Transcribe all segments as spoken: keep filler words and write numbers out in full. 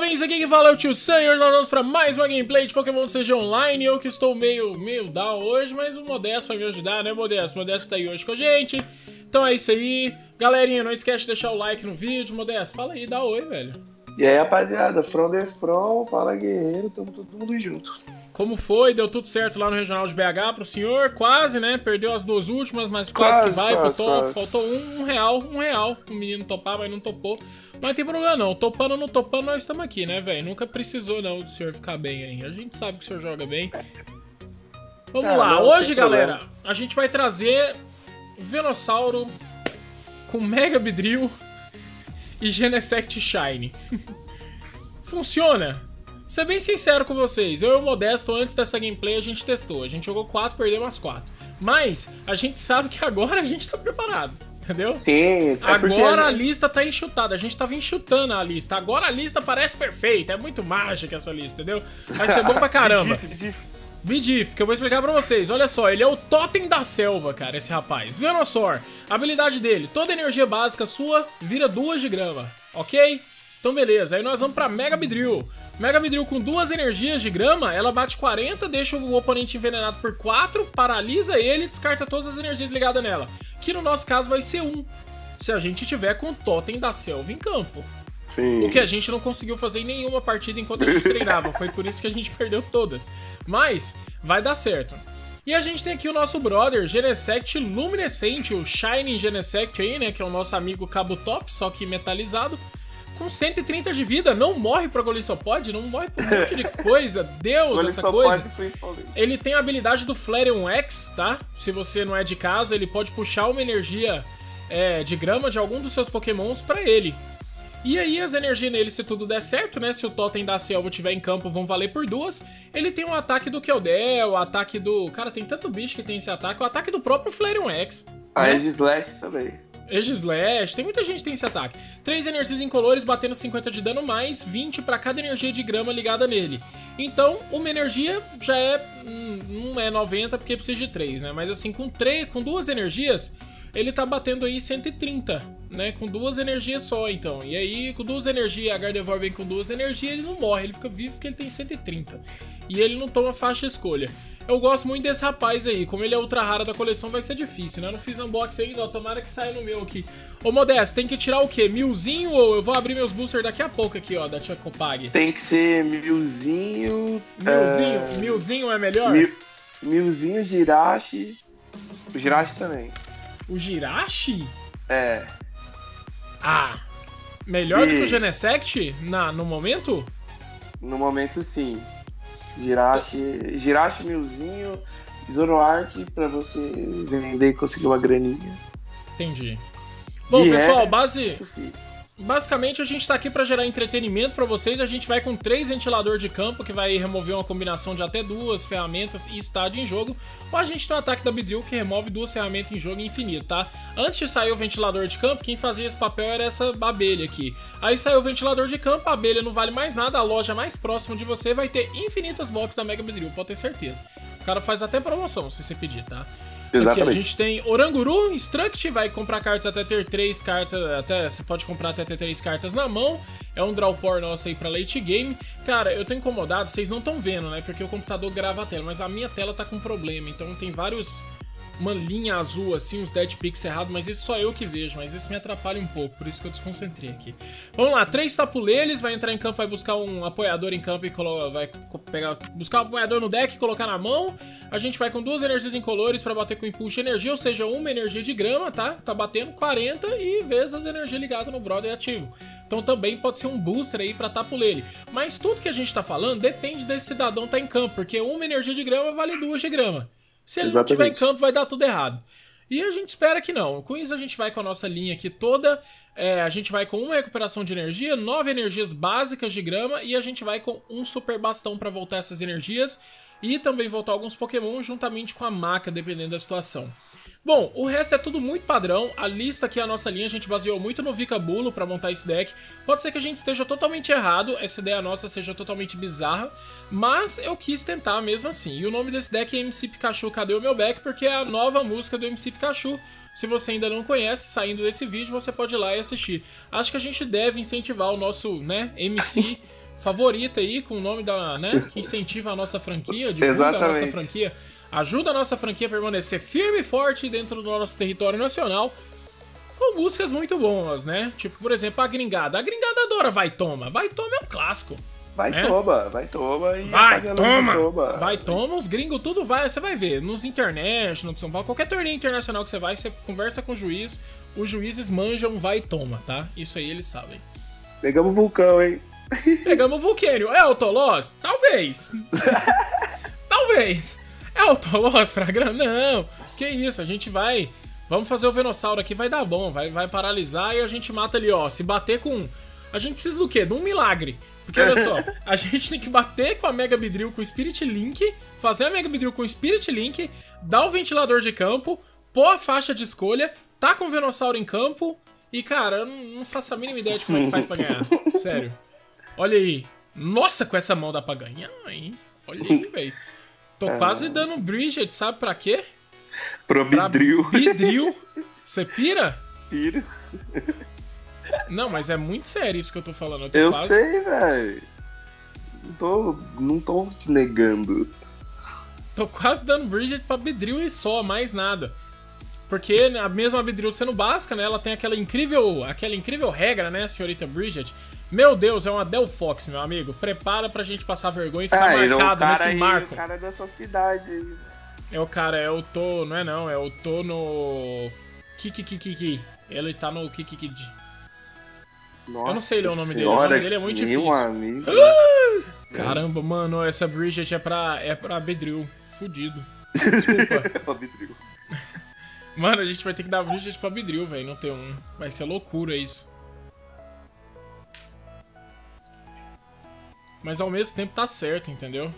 jovens, aqui que fala é o Tio Sam e hoje nós vamos para mais uma gameplay de Pokémon T C G Online. Eu que estou meio, meio down hoje, mas o Modesto vai me ajudar, né, Modesto? O Modesto tá aí hoje com a gente. Então é isso aí. Galerinha, não esquece de deixar o like no vídeo. Modesto, fala aí, dá oi, velho. E aí, rapaziada, From the From, fala guerreiro, tamo todo mundo junto. Como foi? Deu tudo certo lá no Regional de B H pro senhor? Quase, né? Perdeu as duas últimas, mas quase, quase que vai quase, pro top. Quase. Faltou um, um real, um real. O menino topar, mas não topou. Mas não tem problema não, topando ou não topando, nós estamos aqui, né, velho? Nunca precisou não do senhor ficar bem aí. A gente sabe que o senhor joga bem. Vamos ah, lá, não, hoje, galera, problema. A gente vai trazer Venossauro com Mega Beedrill e Genesect Shine. Funciona? Vou ser bem sincero com vocês, eu e o Modesto, antes dessa gameplay, a gente testou. A gente jogou quatro, perdeu umas quatro. Mas a gente sabe que agora a gente tá preparado, entendeu? Sim, é agora a lista tá enxutada, a gente tava enxutando a lista. Agora a lista parece perfeita, é muito mágica essa lista, entendeu? Vai ser bom pra caramba. Bidif, que eu vou explicar pra vocês. Olha só, ele é o Totem da Selva, cara, esse rapaz. Venusaur, a habilidade dele, toda energia básica sua vira duas de grama, ok? Então beleza, aí nós vamos pra Mega Beedrill. Mega Beedrill com duas energias de grama, ela bate quarenta, deixa o oponente envenenado por quatro, paralisa ele e descarta todas as energias ligadas nela. Que no nosso caso vai ser um, se a gente tiver com o Totem da Selva em campo. Sim. O que a gente não conseguiu fazer em nenhuma partida enquanto a gente treinava, foi por isso que a gente perdeu todas. Mas vai dar certo. E a gente tem aqui o nosso brother Genesect Luminescente, o Shining Genesect aí, né, que é o nosso amigo Kabutops, só que metalizado, com cento e trinta de vida, não morre pra Golisopod, não morre por um monte de coisa, Deus, essa coisa. Ele tem a habilidade do Flareon X, tá? Se você não é de casa, ele pode puxar uma energia é, de grama de algum dos seus Pokémons pra ele. E aí as energias nele, se tudo der certo, né, se o Totem da Selva tiver em campo, vão valer por duas. Ele tem um ataque do Keldel, o ataque do... Cara, tem tanto bicho que tem esse ataque. O ataque do próprio Flareon X. A né? Edge Slash também. Edge Slash, tem muita gente que tem esse ataque. Três energias incolores batendo cinquenta de dano, mais vinte pra cada energia de grama ligada nele. Então, uma energia já é... não é noventa porque precisa de três, né? Mas assim, com, três, com duas energias... ele tá batendo aí cento e trinta, né? Com duas energias só, então. E aí, com duas energias, a Gardevoir vem com duas energias, ele não morre, ele fica vivo porque ele tem cento e trinta. E ele não toma faixa de escolha. Eu gosto muito desse rapaz aí. Como ele é ultra raro da coleção, vai ser difícil, né? Eu não fiz unboxing ainda, ó. Tomara que saia no meu aqui. Ô, Modesto, tem que tirar o quê? Milzinho ou eu vou abrir meus boosters daqui a pouco aqui, ó, da Chocopag? Tem que ser milzinho... Milzinho? É... Milzinho é melhor? Mil... Milzinho, Jirachi... O Jirachi também. O Jirachi? É. Ah, melhor e... do que o Genesect na, no momento? No momento, sim. Jirachi, Jirachi milzinho, Zoroark, pra você vender e conseguir uma graninha. Entendi. Bom, de pessoal, base... basicamente a gente tá aqui pra gerar entretenimento pra vocês. A gente vai com três ventiladores de campo, que vai remover uma combinação de até duas ferramentas e estádio em jogo. Ou a gente tem o ataque da Beedrill, que remove duas ferramentas em jogo infinito, tá? Antes de sair o ventilador de campo, quem fazia esse papel era essa abelha aqui. Aí saiu o ventilador de campo, a abelha não vale mais nada. A loja mais próxima de você vai ter infinitas boxes da Mega Beedrill, pode ter certeza. O cara faz até promoção, se você pedir, tá? Aqui, a gente tem Oranguru, Instruct, vai comprar cartas até ter três cartas, até, você pode comprar até ter três cartas na mão, é um draw power nosso aí pra late game. Cara, eu tô incomodado, vocês não estão vendo, né, porque o computador grava a tela, mas a minha tela tá com problema, então tem vários, uma linha azul assim, uns dead pixels errados, mas isso só eu que vejo, mas isso me atrapalha um pouco, por isso que eu desconcentrei aqui. Vamos lá, três Tapu Leles, vai entrar em campo, vai buscar um apoiador em campo e colo... vai pegar... buscar um apoiador no deck e colocar na mão. A gente vai com duas energias incolores pra bater com impulso e energia, ou seja, uma energia de grama, tá? Tá batendo quarenta e vezes as energias ligadas no brother ativo. Então também pode ser um booster aí pra Tapu Lele. Mas tudo que a gente tá falando depende desse cidadão tá em campo, porque uma energia de grama vale duas de grama. Se ele não estiver em campo, vai dar tudo errado. E a gente espera que não. Com isso, a gente vai com a nossa linha aqui toda. É, a gente vai com uma recuperação de energia, nove energias básicas de grama. E a gente vai com um super bastão para voltar essas energias. E também voltar alguns Pokémon juntamente com a maca, dependendo da situação. Bom, o resto é tudo muito padrão. A lista aqui, a nossa linha, a gente baseou muito no Vicabulo para montar esse deck. Pode ser que a gente esteja totalmente errado. Essa ideia nossa seja totalmente bizarra. Mas eu quis tentar mesmo assim. E o nome desse deck é M C Pikachu Cadê o Meu Back? Porque é a nova música do M C Pikachu. Se você ainda não conhece, saindo desse vídeo, você pode ir lá e assistir. Acho que a gente deve incentivar o nosso, né, M C favorita aí com o nome da, né, que incentiva a nossa franquia, divulga Exatamente. a nossa franquia, ajuda a nossa franquia a permanecer firme e forte dentro do nosso território nacional, com músicas muito boas, né? Tipo, por exemplo, a Gringada. A Gringada adora Vai Toma. Vai Toma é um clássico. Vai né? Toma, vai Toma e vai toma. toma. Vai Toma, os gringos tudo vai, você vai ver. Nos international de São Paulo, qualquer torneio internacional que você vai, você conversa com o juiz, os juízes manjam Vai Toma, tá? Isso aí eles sabem. Pegamos o vulcão, hein? Pegamos o Vulcanion. É o Tolós? Talvez. Talvez. É o Tolós pra grana? Não. Que isso, a gente vai... Vamos fazer o Venossauro aqui, vai dar bom, vai, vai paralisar e a gente mata ali, ó. Se bater com... A gente precisa do quê? De um milagre. Porque, olha só, a gente tem que bater com a Mega Beedrill com o Spirit Link, fazer a Mega Beedrill com o Spirit Link, dar o ventilador de campo, pôr a faixa de escolha, tá com o Venossauro em campo e, cara, eu não, não faço a mínima ideia de como ele faz pra ganhar. Sério. Olha aí. Nossa, com essa mão dá pra ganhar, hein? Olha aí, velho. Tô quase dando um Bridget, sabe pra quê? Pro Beedrill. Beedrill. Você pira? Piro. Não, mas é muito sério isso que eu tô falando. Eu, tô eu quase... sei, velho. Não tô, não tô te negando. Tô quase dando Bridget pra Beedrill e só, mais nada. Porque a mesma Beedrill sendo básica, né? Ela tem aquela incrível, aquela incrível regra, né, senhorita Bridget? Meu Deus, é uma Delphox, meu amigo. Prepara pra gente passar vergonha e ficar é, marcado nesse aí, marco. É o cara da sua cidade aí, É o cara, é o Tô, não é não, é o Tô no... Kikikiki. Ele tá no Kikiki. Nossa, eu não sei ler o nome dele, o nome dele é muito difícil. Amigo. Ah! Caramba, mano, essa Bridget é pra, é pra Beedrill. Fudido. Desculpa. É pra Beedrill. Mano, a gente vai ter que dar Bridget pra Beedrill, velho, não tem um. Vai ser loucura isso. Mas ao mesmo tempo tá certo, entendeu?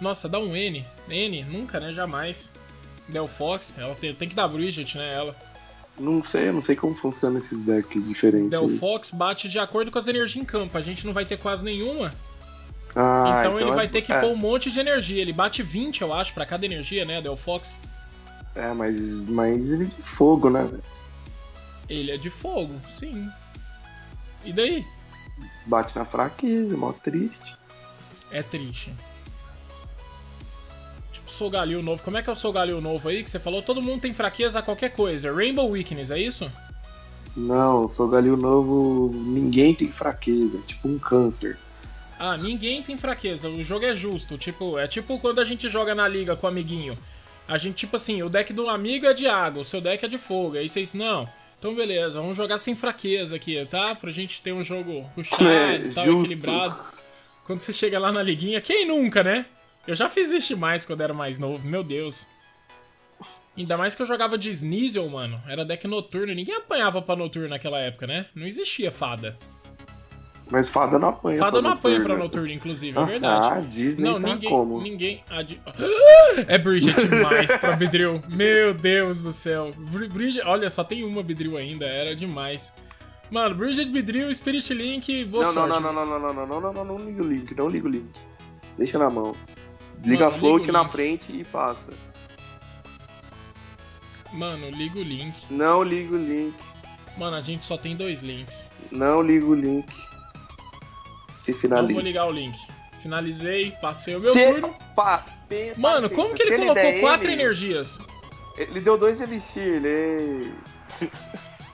Nossa, dá um N. N? Nunca, né? Jamais. Delphox, ela tem, tem que dar Bridget, né? Ela. Não sei, não sei como funciona esses decks diferentes. Delphox aí. Bate de acordo com as energias em campo. A gente não vai ter quase nenhuma. Ah, então, então ele é... vai ter que é. pôr um monte de energia. Ele bate vinte, eu acho, pra cada energia, né? Delphox. É, mas, mas ele é de fogo, né? Ele é de fogo, sim. E daí? Bate na fraqueza, mó triste. É triste. Solgaleo novo. Como é que é o Solgaleo novo aí que você falou? Todo mundo tem fraqueza a qualquer coisa. Rainbow Weakness, é isso? Não, Solgaleo novo, ninguém tem fraqueza. Tipo um câncer. Ah, ninguém tem fraqueza. O jogo é justo. Tipo, é tipo quando a gente joga na liga com o amiguinho. A gente, tipo assim, o deck do amigo é de água, o seu deck é de fogo. Aí vocês, não. Então beleza, vamos jogar sem fraqueza aqui, tá? Pra gente ter um jogo puxado, é, tal, justo. Equilibrado. Quando você chega lá na liguinha, quem nunca, né? Eu já fiz isso demais quando era mais novo, meu Deus. Ainda mais que eu jogava de Sneasel, mano. Era deck noturno, ninguém apanhava pra noturno naquela época, né? Não existia fada. Mas fada não apanha Fada pra não noturno. apanha pra noturno, inclusive, Nossa, é verdade. Ah, a Disney não, tá ninguém, como? ninguém... A Di... É Bridget demais pra Beedrill. Meu Deus do céu. Bridget... Olha, só tem uma Beedrill ainda, era demais. Mano, Bridget, Beedrill, Spirit Link, boa não, sorte. Não, não, não, não, não, não, não, não, não, não liga o Link, não liga o Link. Deixa na mão. Liga Mano, float na frente e passa. Mano, liga o link. Não liga o link. Mano, a gente só tem dois links. Não liga o link. E finaliza. Não vou ligar o link. Finalizei, passei o meu Cê... turno. Pa... Pe... Mano, como Pensa. que ele Se colocou ele quatro ele... energias? Ele deu dois elixir, ele...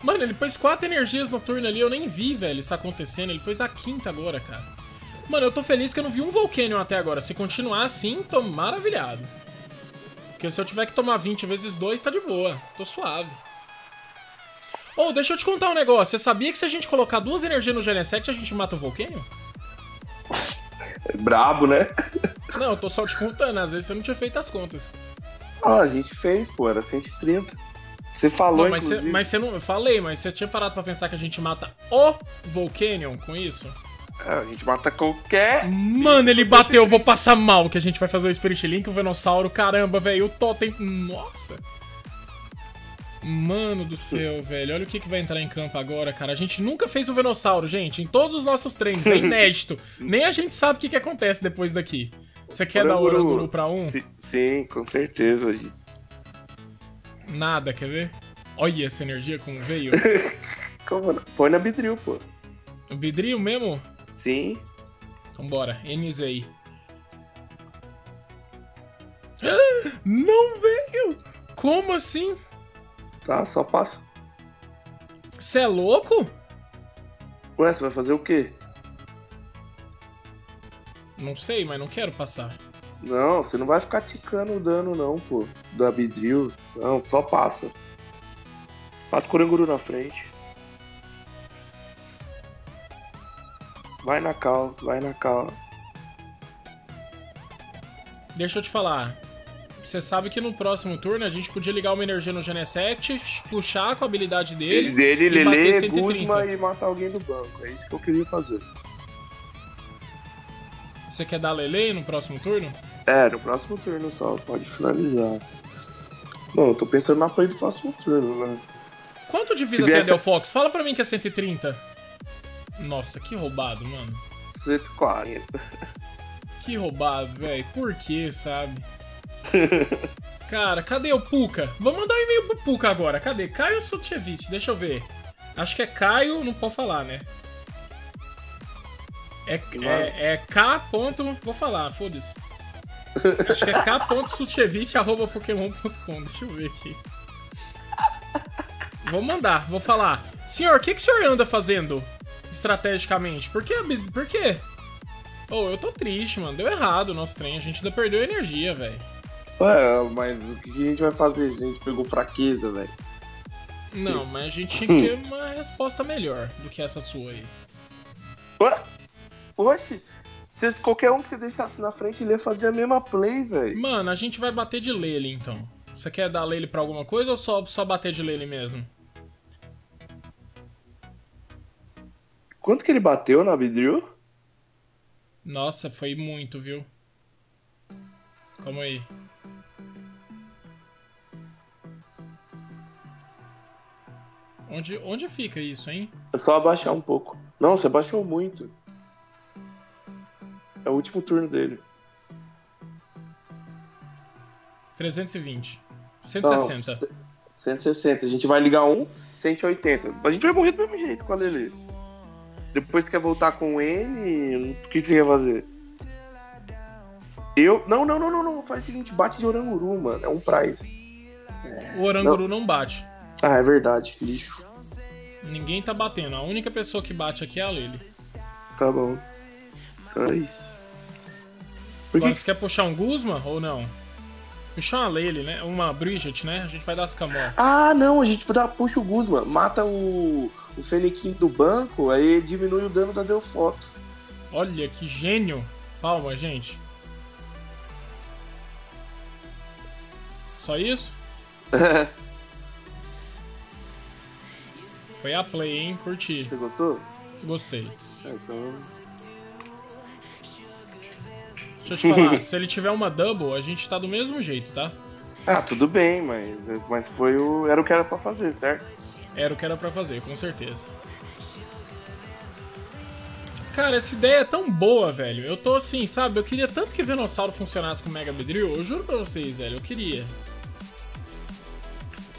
Mano, ele pôs quatro energias no turno ali, eu nem vi, velho, isso acontecendo. Ele pôs a quinta agora, cara. Mano, eu tô feliz que eu não vi um Volcanion até agora. Se continuar assim, tô maravilhado. Porque se eu tiver que tomar vinte vezes dois, tá de boa. Tô suave. Ô, oh, deixa eu te contar um negócio. Você sabia que se a gente colocar duas energias no Genesect, a gente mata o Volcanion? É brabo, né? Não, eu tô só te contando. Às vezes você não tinha feito as contas. Ah, a gente fez, pô. Era cento e trinta. Você falou, não, mas inclusive. Cê, mas você não... Eu falei, mas você tinha parado pra pensar que a gente mata o Volcanion com isso? A gente mata qualquer... Mano, ele bateu, eu vou passar mal, que a gente vai fazer o Spirit Link, o Venossauro, caramba, velho, o Totem... Nossa! Mano do céu, velho, olha o que, que vai entrar em campo agora, cara. A gente nunca fez o Venossauro, gente, em todos os nossos treinos, é inédito. Nem a gente sabe o que, que acontece depois daqui. Você quer Oranguru. dar o Oranguru pra um? Sim, sim, com certeza. Nada, quer ver? Olha essa energia como veio. Põe na Beedrill, pô. Beedrill mesmo? Sim. Vambora, N Z. Não veio! Como assim? Tá, só passa. Você é louco? Ué, você vai fazer o quê? Não sei, mas não quero passar. Não, você não vai ficar ticando o dano não, pô. Da Beedrill. Não, só passa. Passa o Oranguru na frente. Vai na cal, vai na cal. Deixa eu te falar. Você sabe que no próximo turno a gente podia ligar uma energia no Genesect, puxar com a habilidade dele, dele e Lele, Guzma e matar alguém do banco. É isso que eu queria fazer. Você quer dar Lele no próximo turno? É, no próximo turno só, pode finalizar. Bom, eu tô pensando na play do próximo turno, né? Quanto de vida tem a Delphox? Fala pra mim que é cento e trinta. Nossa, que roubado, mano. cento e quarenta. Que roubado, velho. Por que, sabe? Cara, cadê o Puka? Vamos mandar um e-mail pro Puka agora. Cadê? Caio Sutchevich, deixa eu ver. Acho que é Caio, não pode falar, né? É, é, é K. Vou falar, foda-se. Acho que é k ponto sutchevich arroba pokémon ponto com. Deixa eu ver aqui. Vou mandar, vou falar. Senhor, o que, que o senhor anda fazendo estrategicamente? Por quê? Por quê? Oh, eu tô triste, mano. Deu errado o nosso trem. A gente ainda perdeu a energia, velho. É, mas o que a gente vai fazer? A gente pegou fraqueza, velho. Não, mas a gente tinha que ter uma resposta melhor do que essa sua aí. Ué? Oxe, se qualquer um que você deixasse na frente, ele ia fazer a mesma play, velho. Mano, a gente vai bater de Lele, então. Você quer dar Lele pra alguma coisa ou só, só bater de Lele mesmo? Quanto que ele bateu na Beedrill? Nossa, foi muito, viu? Calma aí. Onde, onde fica isso, hein? É só abaixar um pouco. Não, você abaixou muito. É o último turno dele. trezentos e vinte. cento e sessenta. Não, cento e sessenta. A gente vai ligar um, cento e oitenta. A gente vai morrer do mesmo jeito com a Lele. Depois quer voltar com ele, o que, que você quer fazer? Eu... Não, não, não, não, não. Faz o seguinte, bate de Oranguru, mano. É um prize. É, o Oranguru não. não bate. Ah, é verdade. Lixo. Ninguém tá batendo. A única pessoa que bate aqui é a Lele. Tá bom. É isso. Por que Agora, que... você quer puxar um Guzma ou não? Puxar uma Lele, né? Uma Bridget, né? A gente vai dar as Scamore. Ah, não. A gente dá, puxa o Guzma. Mata o... o Fenequim do banco, aí diminui o dano da Delphox. Olha, que gênio. Palma, gente. Só isso? É. Foi a play, hein? Curti. Você gostou? Gostei. É, então... Deixa eu te falar, se ele tiver uma double, a gente tá do mesmo jeito, tá? Ah, tudo bem, mas, mas foi o... era o que era pra fazer, certo? Era o que era pra fazer, com certeza. Cara, essa ideia é tão boa, velho. Eu tô assim, sabe? Eu queria tanto que Venusaur funcionasse com o Mega Beedrill. Eu juro pra vocês, velho. Eu queria.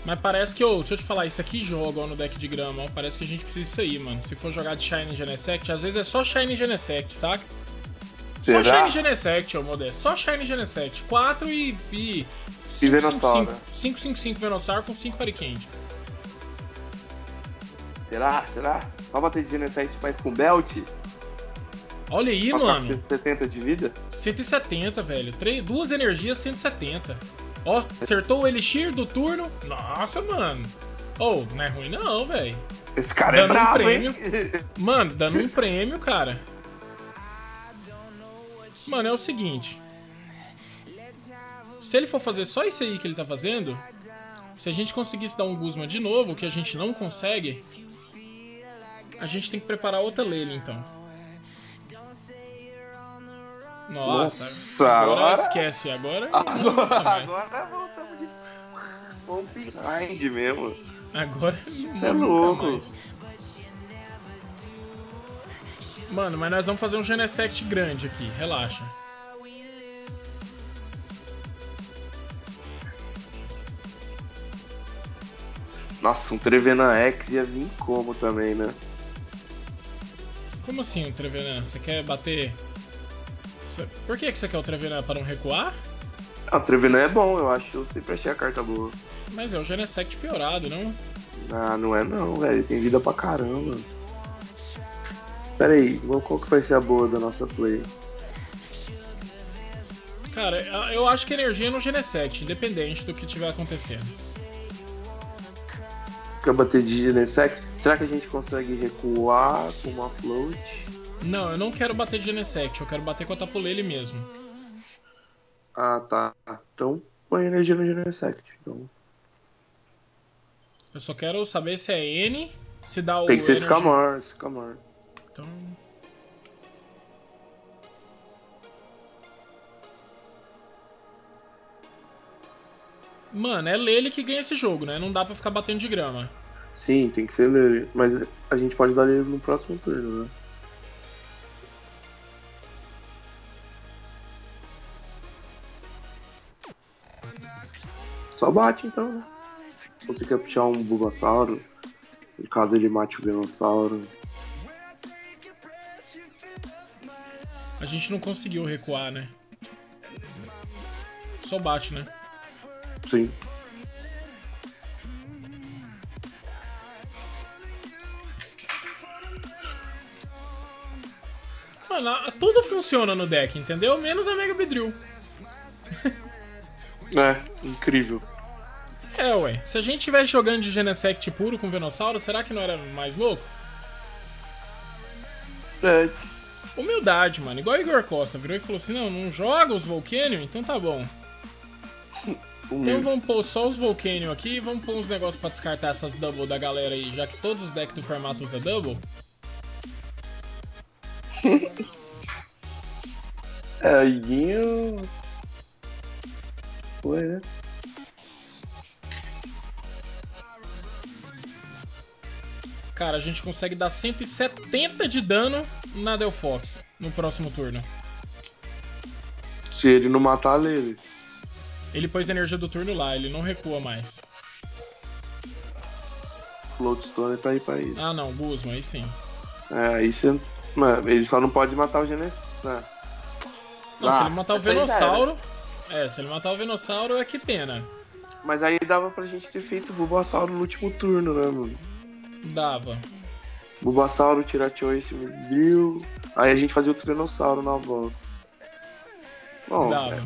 Mas parece que... Oh, deixa eu te falar. Isso aqui joga ó, no deck de grama. Ó, parece que a gente precisa sair, mano. Se for jogar de Shining Genesect, às vezes é só Shining Genesect, saca? Será? Só Shining Genesect, ô Modesto. Só Shining Genesect. quatro e... E Venusaur, né? cinco cinco cinco Venusaur com cinco Ariquendi. Será? Será? Só bater de Genesect, mas com belt? Olha aí, Posso mano. cento e setenta de vida? cento e setenta, velho. Três, duas energias, cento e setenta. Ó, acertou o Elixir do turno. Nossa, mano. Oh, não é ruim não, velho. Esse cara dando é brabo, um prêmio. Hein? Mano, dando um prêmio, cara. Mano, é o seguinte. Se ele for fazer só isso aí que ele tá fazendo, se a gente conseguisse dar um Guzma de novo, que a gente não consegue... A gente tem que preparar outra Lele, então. Nossa, Nossa agora, agora esquece. Agora Agora, agora voltamos de... Vamos behind mesmo. Agora... Você é louco. Mais. Mano, mas nós vamos fazer um Genesect grande aqui. Relaxa. Nossa, um Trevenant X ia vir como também, né? Como assim um Trevenant? Você quer bater Por que você quer o Trevenant? Para não recuar? Ah, o Trevenant é bom, eu acho. Eu sempre achei a carta boa. Mas é o Genesect piorado, não? Ah, não é não, velho. Ele tem vida pra caramba. Pera aí, qual que vai ser a boa da nossa play? Cara, eu acho que a energia é no Genesect, independente do que tiver acontecendo. Quer bater de Genesect? Será que a gente consegue recuar com uma float? Não, eu não quero bater de Genesect, eu quero bater com a Tapu Lele mesmo. Ah, tá. Então põe energia no Genesect. Então. Eu só quero saber se é N, se dá o... Tem que ser Scamore, Scamore. Então... Mano, é Lele que ganha esse jogo, né? Não dá pra ficar batendo de grama. Sim, tem que ser Lele. Mas a gente pode dar Lele no próximo turno, né? Só bate, então, né? Você quer puxar um Bulbasauro? No caso ele mate o Venusaur. A gente não conseguiu recuar, né? Só bate, né? Sim. Mano, tudo funciona no deck, entendeu? Menos a Mega Beedrill. É, incrível. É, ué. Se a gente estivesse jogando de Genesect puro com Venusaur, será que não era mais louco? É. Humildade, mano. Igual o Igor Costa. Virou e falou assim, não, não joga os Volcanion? Então tá bom. Então vamos pôr só os Volcanion aqui, vamos pôr uns negócios pra descartar essas double da galera aí, já que todos os decks do formato usam double. É, amiguinho... Ué, né? Cara, a gente consegue dar cento e setenta de dano na Delphox no próximo turno. Se ele não matar a Lele. Ele pôs a energia do turno lá, ele não recua mais. Floatstone tá aí pra isso. Ah não, Guzman, aí sim. É, aí você... Mano, ele só não pode matar o Genesect. Não, não, se ele matar o Venusauro... É, se ele matar o Venusauro é que pena. Mas aí dava pra gente ter feito o Bulbasauro no último turno, né, mano? Dava. Bulbasauro, Jirachi, esse Beedrill. Aí a gente fazia outro Venusauro na volta. Bom, dava. É,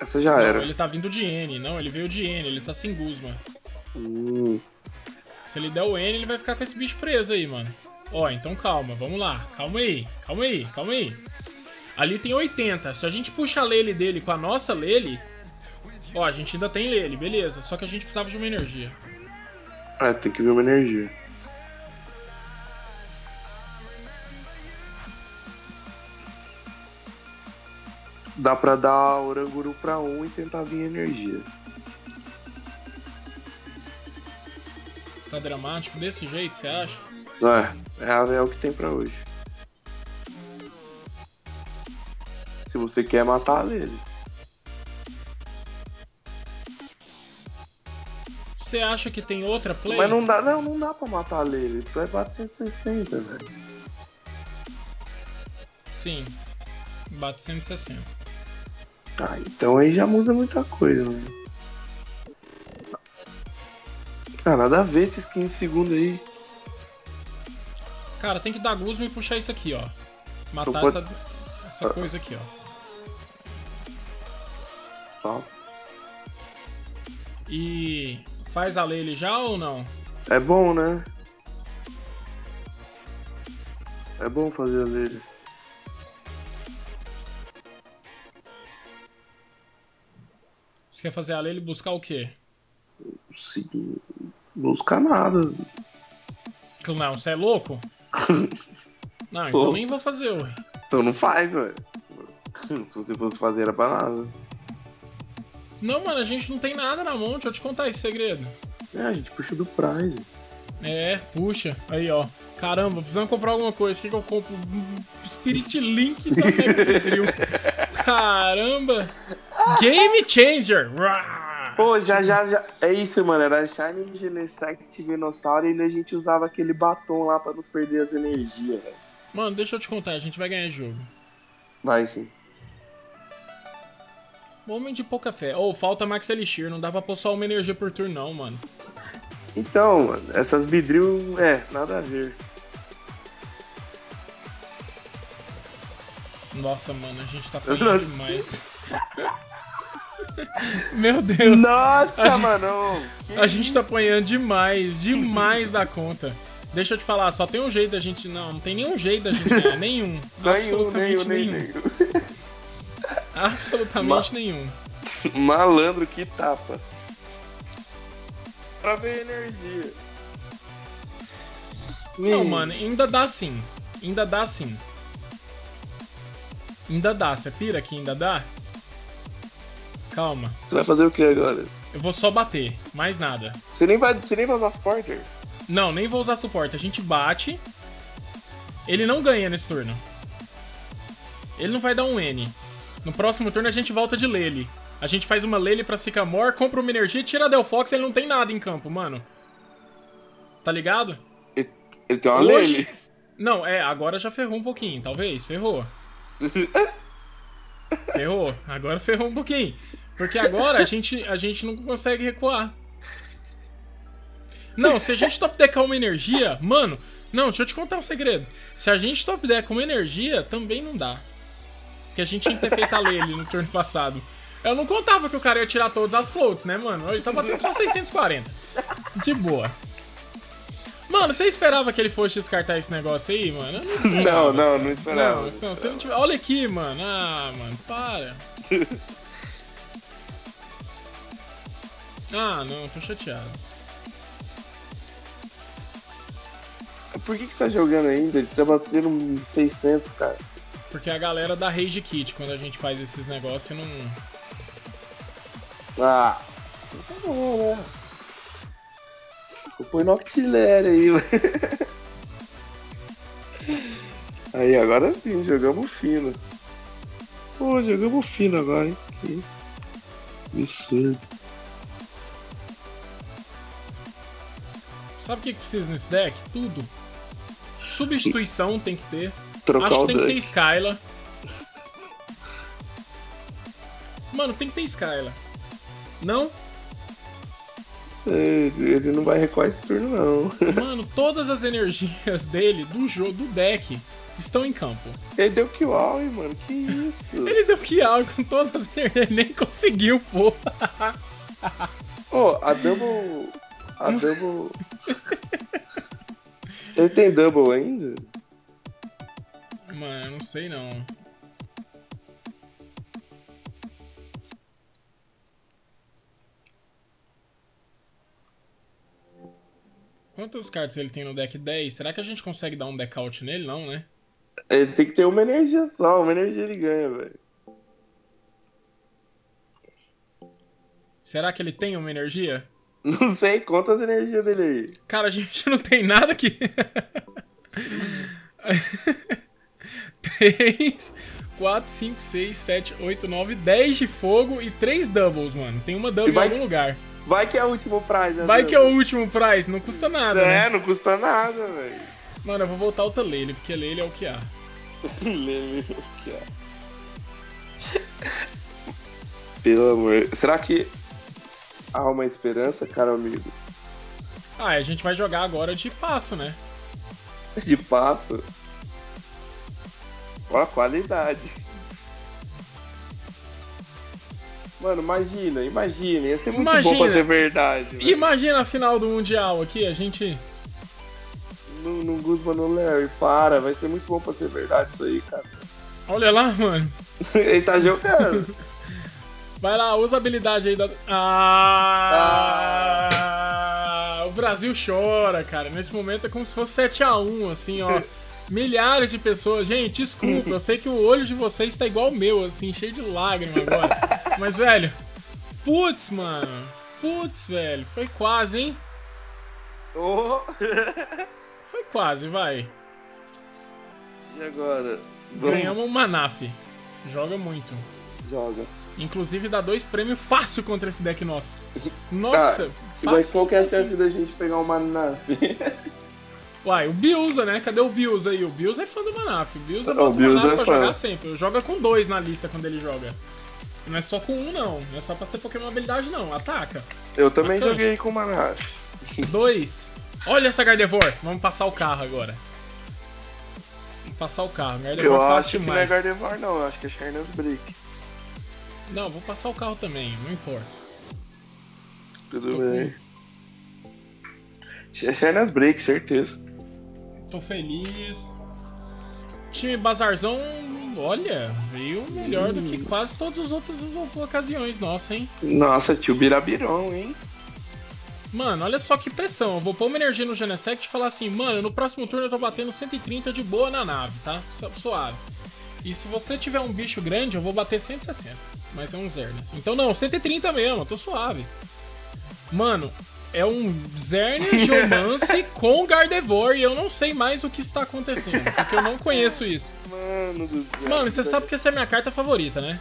essa já não, era. Ele tá vindo de N, não, ele veio de N, ele tá sem Guzman. Uh. Se ele der o N, ele vai ficar com esse bicho preso aí, mano. Ó, então calma, vamos lá. Calma aí, calma aí, calma aí. Ali tem oitenta, se a gente puxar a Lele dele com a nossa Lele... Ó, a gente ainda tem Lele, beleza. Só que a gente precisava de uma energia. É, tem que vir uma energia. Dá pra dar Oranguru pra um e tentar vir energia. Tá dramático desse jeito, você acha? É, é, é o que tem pra hoje. Se você quer matar a Lele. Você acha que tem outra play? Mas não dá, não, não dá pra matar a Lele. Tu vai bater cento e sessenta, velho. Sim, bate cento e sessenta. Ah, então aí já muda muita coisa, mano. Ah, nada a ver esses quinze segundos aí. Cara, tem que dar Guzman e puxar isso aqui, ó. Matar pode... essa, essa ah. coisa aqui, ó. Ah. E faz a Lele já ou não? É bom, né? É bom fazer a Lele. Quer fazer a Lele buscar o quê? Sim, buscar nada. Não, você é louco? Não, sou. Então nem vou fazer, ué. Então não faz, velho. Se você fosse fazer, era pra nada. Não, mano, a gente não tem nada na mão, deixa eu te contar esse segredo. É, a gente puxa do prize. É, puxa. Aí, ó. Caramba, precisando comprar alguma coisa. O que, que eu compro? Spirit Link também pro trio. Caramba! Game Changer! Pô, já, já, já. É isso, mano. Era Shining Genesect, Venusaur e ainda a gente usava aquele batom lá pra nos perder as energias, velho. Mano, deixa eu te contar. A gente vai ganhar esse jogo. Vai, sim. Homem de pouca fé. Ou oh, falta Max Elixir, não dá pra pôr só uma energia por turno não, mano. Então, mano, essas Beedrill, é, nada a ver. Nossa, mano, a gente tá pegando demais. Meu Deus. Nossa, a mano. Gente, a gente tá apanhando demais, demais da conta. Deixa eu te falar, só tem um jeito da gente... Não, não tem nenhum jeito da gente ganhar, nenhum. Absolutamente nenhum, nenhum, nenhum. Absolutamente Ma... nenhum. Malandro, que tapa. Pra ver energia. Não, hum. mano, ainda dá sim. Ainda dá sim. Ainda dá, você pira aqui, ainda dá? Calma. Você vai fazer o que agora? Eu vou só bater, mais nada. Você nem vai, você nem vai usar supporter? Não, nem vou usar suporte. A gente bate. Ele não ganha nesse turno. Ele não vai dar um N. No próximo turno a gente volta de Lele. A gente faz uma Lele pra Sycamore, compra uma energia, tira a Delphox, ele não tem nada em campo, mano. Tá ligado? Ele, ele tem uma Hoje... Lele. Não, é, agora já ferrou um pouquinho, talvez. Ferrou. Ferrou, agora ferrou um pouquinho. Porque agora a gente, a gente não consegue recuar. Não, se a gente top deckar uma energia, mano, não, deixa eu te contar um segredo. Se a gente top deck uma energia, também não dá. Porque a gente tinha que ter feito a Lele no turno passado. Eu não contava que o cara ia tirar todas as floats, né, mano? Ele tá batendo só seiscentos e quarenta. De boa. Mano, você esperava que ele fosse descartar esse negócio aí, mano? Eu não, esperava, não, não, não esperava. Não, então, se não tiver... Olha aqui, mano. Ah, mano, para. Ah, não, tô chateado. Por que que você tá jogando ainda? Ele tá batendo uns seiscentos, cara. Porque a galera dá rage kit quando a gente faz esses negócios e não... Ah, tá bom, né? Eu põe Noctilera aí, aí, agora sim, jogamos fino. Pô, jogamos fino agora, hein? Que absurdo. Sabe o que que precisa nesse deck? Tudo. Substituição tem que ter. Trocar Acho que tem deck. que ter Skyla. Mano, tem que ter Skyla. Não? Ele não vai recuar esse turno, não. Mano, todas as energias dele, do jogo, do deck, estão em campo. Ele deu Kiwau, hein, mano? Que isso? Ele deu Kiwau com todas as energias. Ele nem conseguiu, pô. Ô, oh, a Double... A Double... Ele tem Double ainda? Mano, eu não sei, não. Quantas cartas ele tem no deck? dez. Será que a gente consegue dar um deck out nele? Não, né? Ele tem que ter uma energia só. Uma energia ele ganha, velho. Será que ele tem uma energia? Não sei. Quantas energias dele aí? Cara, a gente não tem nada aqui. três, quatro, cinco, seis, sete, oito, nove, dez de fogo e três doubles, mano. Tem uma double vai... em algum lugar. Vai que é o último prize, né? Vai meu? que é o último prize, não custa nada, É, né? não custa nada, velho. Mano, eu vou voltar outra Lele, porque Lele é o que há. Lele é o que há. Pelo amor... Será que há uma esperança, caro amigo? Ah, a gente vai jogar agora de passo, né? De passo? Ó a qualidade. Mano, imagina, imagina, ia ser muito imagina. bom pra ser verdade. Véio. Imagina a final do Mundial aqui, a gente... No, no Guzman, no Larry, para, vai ser muito bom pra ser verdade isso aí, cara. Olha lá, mano. Ele tá jogando. Vai lá, usa a habilidade aí da... Ah, ah! O Brasil chora, cara. Nesse momento é como se fosse sete a um, assim, ó. Milhares de pessoas. Gente, desculpa, eu sei que o olho de vocês tá igual o meu, assim, cheio de lágrima agora. Mas, velho, putz, mano, putz, velho, foi quase, hein? Oh. Foi quase, vai. E agora? Vamos... Ganhamos o Manaf. Joga muito. Joga. Inclusive dá dois prêmios fácil contra esse deck nosso. Nossa, tá. fácil. Mas qual que é a chance da gente pegar o Manaf? Uai, o Biusa, né? Cadê o Biusa aí? O Biusa é fã do Manaf. O Biusa bota o Manaf pra jogar sempre. Joga com dois na lista quando ele joga. Não é só com um, não. Não é só pra ser Pokémon habilidade, não. Ataca. Eu também Atante. joguei com uma nave. Dois. Olha essa Gardevoir. Vamos passar o carro agora. Vamos passar o carro. Gardevoir eu acho que demais. Não é Gardevoir, não. Eu acho que é Shining Brick. Não, vou passar o carro também. Não importa. Tudo Tô bem. Com... É Shining Brick, certeza. Tô feliz. Time Bazarzão, olha, veio melhor hum. do que quase todas as outras ocasiões, nossa, hein? Nossa, tio Birabirão, hein? Mano, olha só que pressão. Eu vou pôr uma energia no Genesect e falar assim, mano, no próximo turno eu tô batendo cento e trinta de boa na nave, tá? Suave. E se você tiver um bicho grande, eu vou bater cento e sessenta. Mas é um Zernes. Então não, cento e trinta mesmo, eu tô suave. Mano, é um Zernes Geomance com Gardevoir e eu não sei mais o que está acontecendo, porque eu não conheço isso. Mano do céu. Mano, você sabe que essa é a minha carta favorita, né?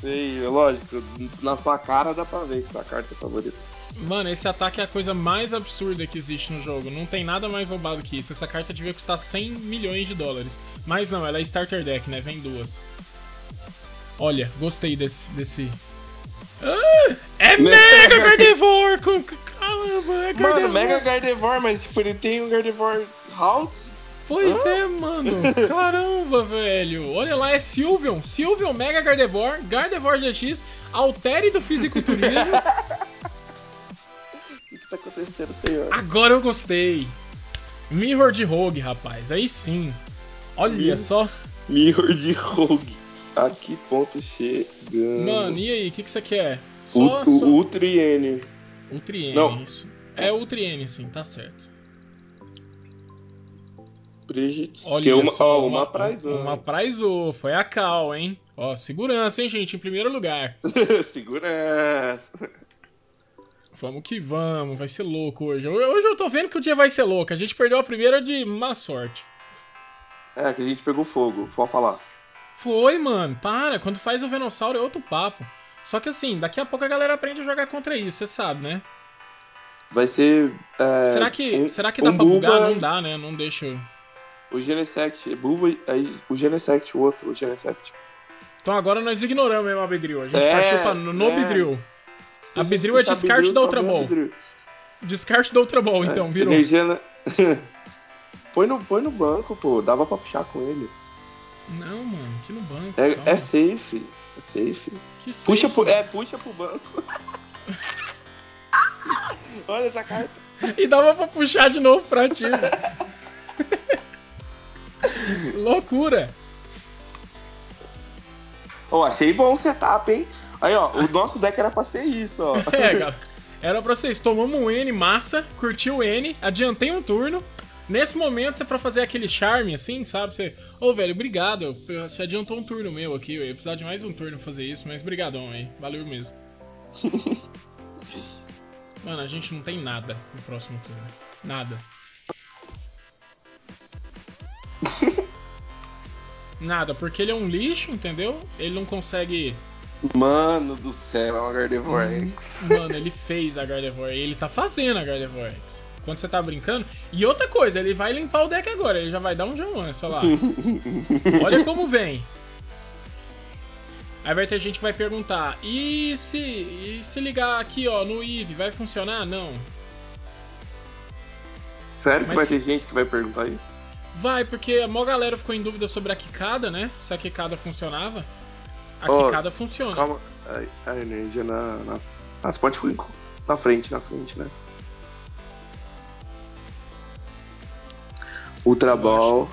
Sei, lógico. Na sua cara dá pra ver que sua carta é favorita. Mano, esse ataque é a coisa mais absurda que existe no jogo. Não tem nada mais roubado que isso. Essa carta devia custar cem milhões de dólares. Mas não, ela é Starter Deck, né? Vem duas. Olha, gostei desse... desse... Ah, é Mega Gardevoir! Com... Caramba, é Gardevoir! Mano, Mega Gardevoir, mas tipo, ele tem um Gardevoir Haltz? Pois ah? é, mano. Caramba, velho. Olha lá, é Sylveon. Sylveon, Mega Gardevoir, Gardevoir G X, Altere do Fisiculturismo. O que tá acontecendo, senhor? Agora eu gostei. Mirror de Rogue, rapaz. Aí sim. Olha Mir só. Mirror de Rogue. A que ponto chegamos? Mano, e aí? O que, que você quer? Só, o, o, só... o triênio. O triênio, não. Isso. É o triênio, sim. Tá certo. Brigitte. Olha uma, só. Ó, uma, uma praizou. Uma praizou. Foi a Cal, hein? Ó, segurança, hein, gente? Em primeiro lugar. Segurança. Vamos que vamos. Vai ser louco hoje. Hoje eu tô vendo que o dia vai ser louco. A gente perdeu a primeira de má sorte. É, que a gente pegou fogo. Vou falar. Foi, mano. Para. Quando faz o Venossauro é outro papo. Só que assim, daqui a pouco a galera aprende a jogar contra isso, você sabe, né? Vai ser... É, será que, um, será que dá um pra bugar? Buba... Não dá, né? Não deixa... Eu... O Genesect, Buba, aí, o Genesect, o outro, o Genesect. Então agora nós ignoramos mesmo a Beedrill. A gente é, partiu pra no é. Beedrill. A, a Beedrill é descarte Beedrill, da Ultra Ball. Descarte da Ultra Ball, é, então, virou. Energia na... põe, no, põe no banco, pô. Dava pra puxar com ele. Não, mano, que no banco. É, é safe, é safe. Que safe, puxa pro, é, puxa pro banco. Olha essa carta. E dava pra puxar de novo pra ativa. Loucura. Ó, oh, achei bom o setup, hein? Aí, ó, o nosso deck era pra ser isso, ó. É, cara. Era pra vocês. Tomamos um N massa, curti o N, adiantei um turno. Nesse momento, você é pra fazer aquele charme, assim, sabe? Você, ô, oh, velho, obrigado, você adiantou um turno meu aqui, eu ia precisar de mais um turno pra fazer isso, mas brigadão aí, valeu mesmo. Mano, a gente não tem nada no próximo turno, nada. Nada, porque ele é um lixo, entendeu? Ele não consegue... Mano do céu, é uma Gardevoir X. Mano, ele fez a Gardevoir, ele tá fazendo a Gardevoir X. Quando você tá brincando. E outra coisa, ele vai limpar o deck agora. Ele já vai dar um Geomance, sei lá. Olha como vem. Aí vai ter gente que vai perguntar. E se, e se ligar aqui, ó, no Eevee, vai funcionar? Não. Sério que Mas vai se... ter gente que vai perguntar isso? Vai, porque a maior galera ficou em dúvida sobre a quicada, né? Se a quicada funcionava. A oh, quicada funciona. Calma, a energia na... na... Ah, você pode ficar na frente, na frente, né? Ultra Ball.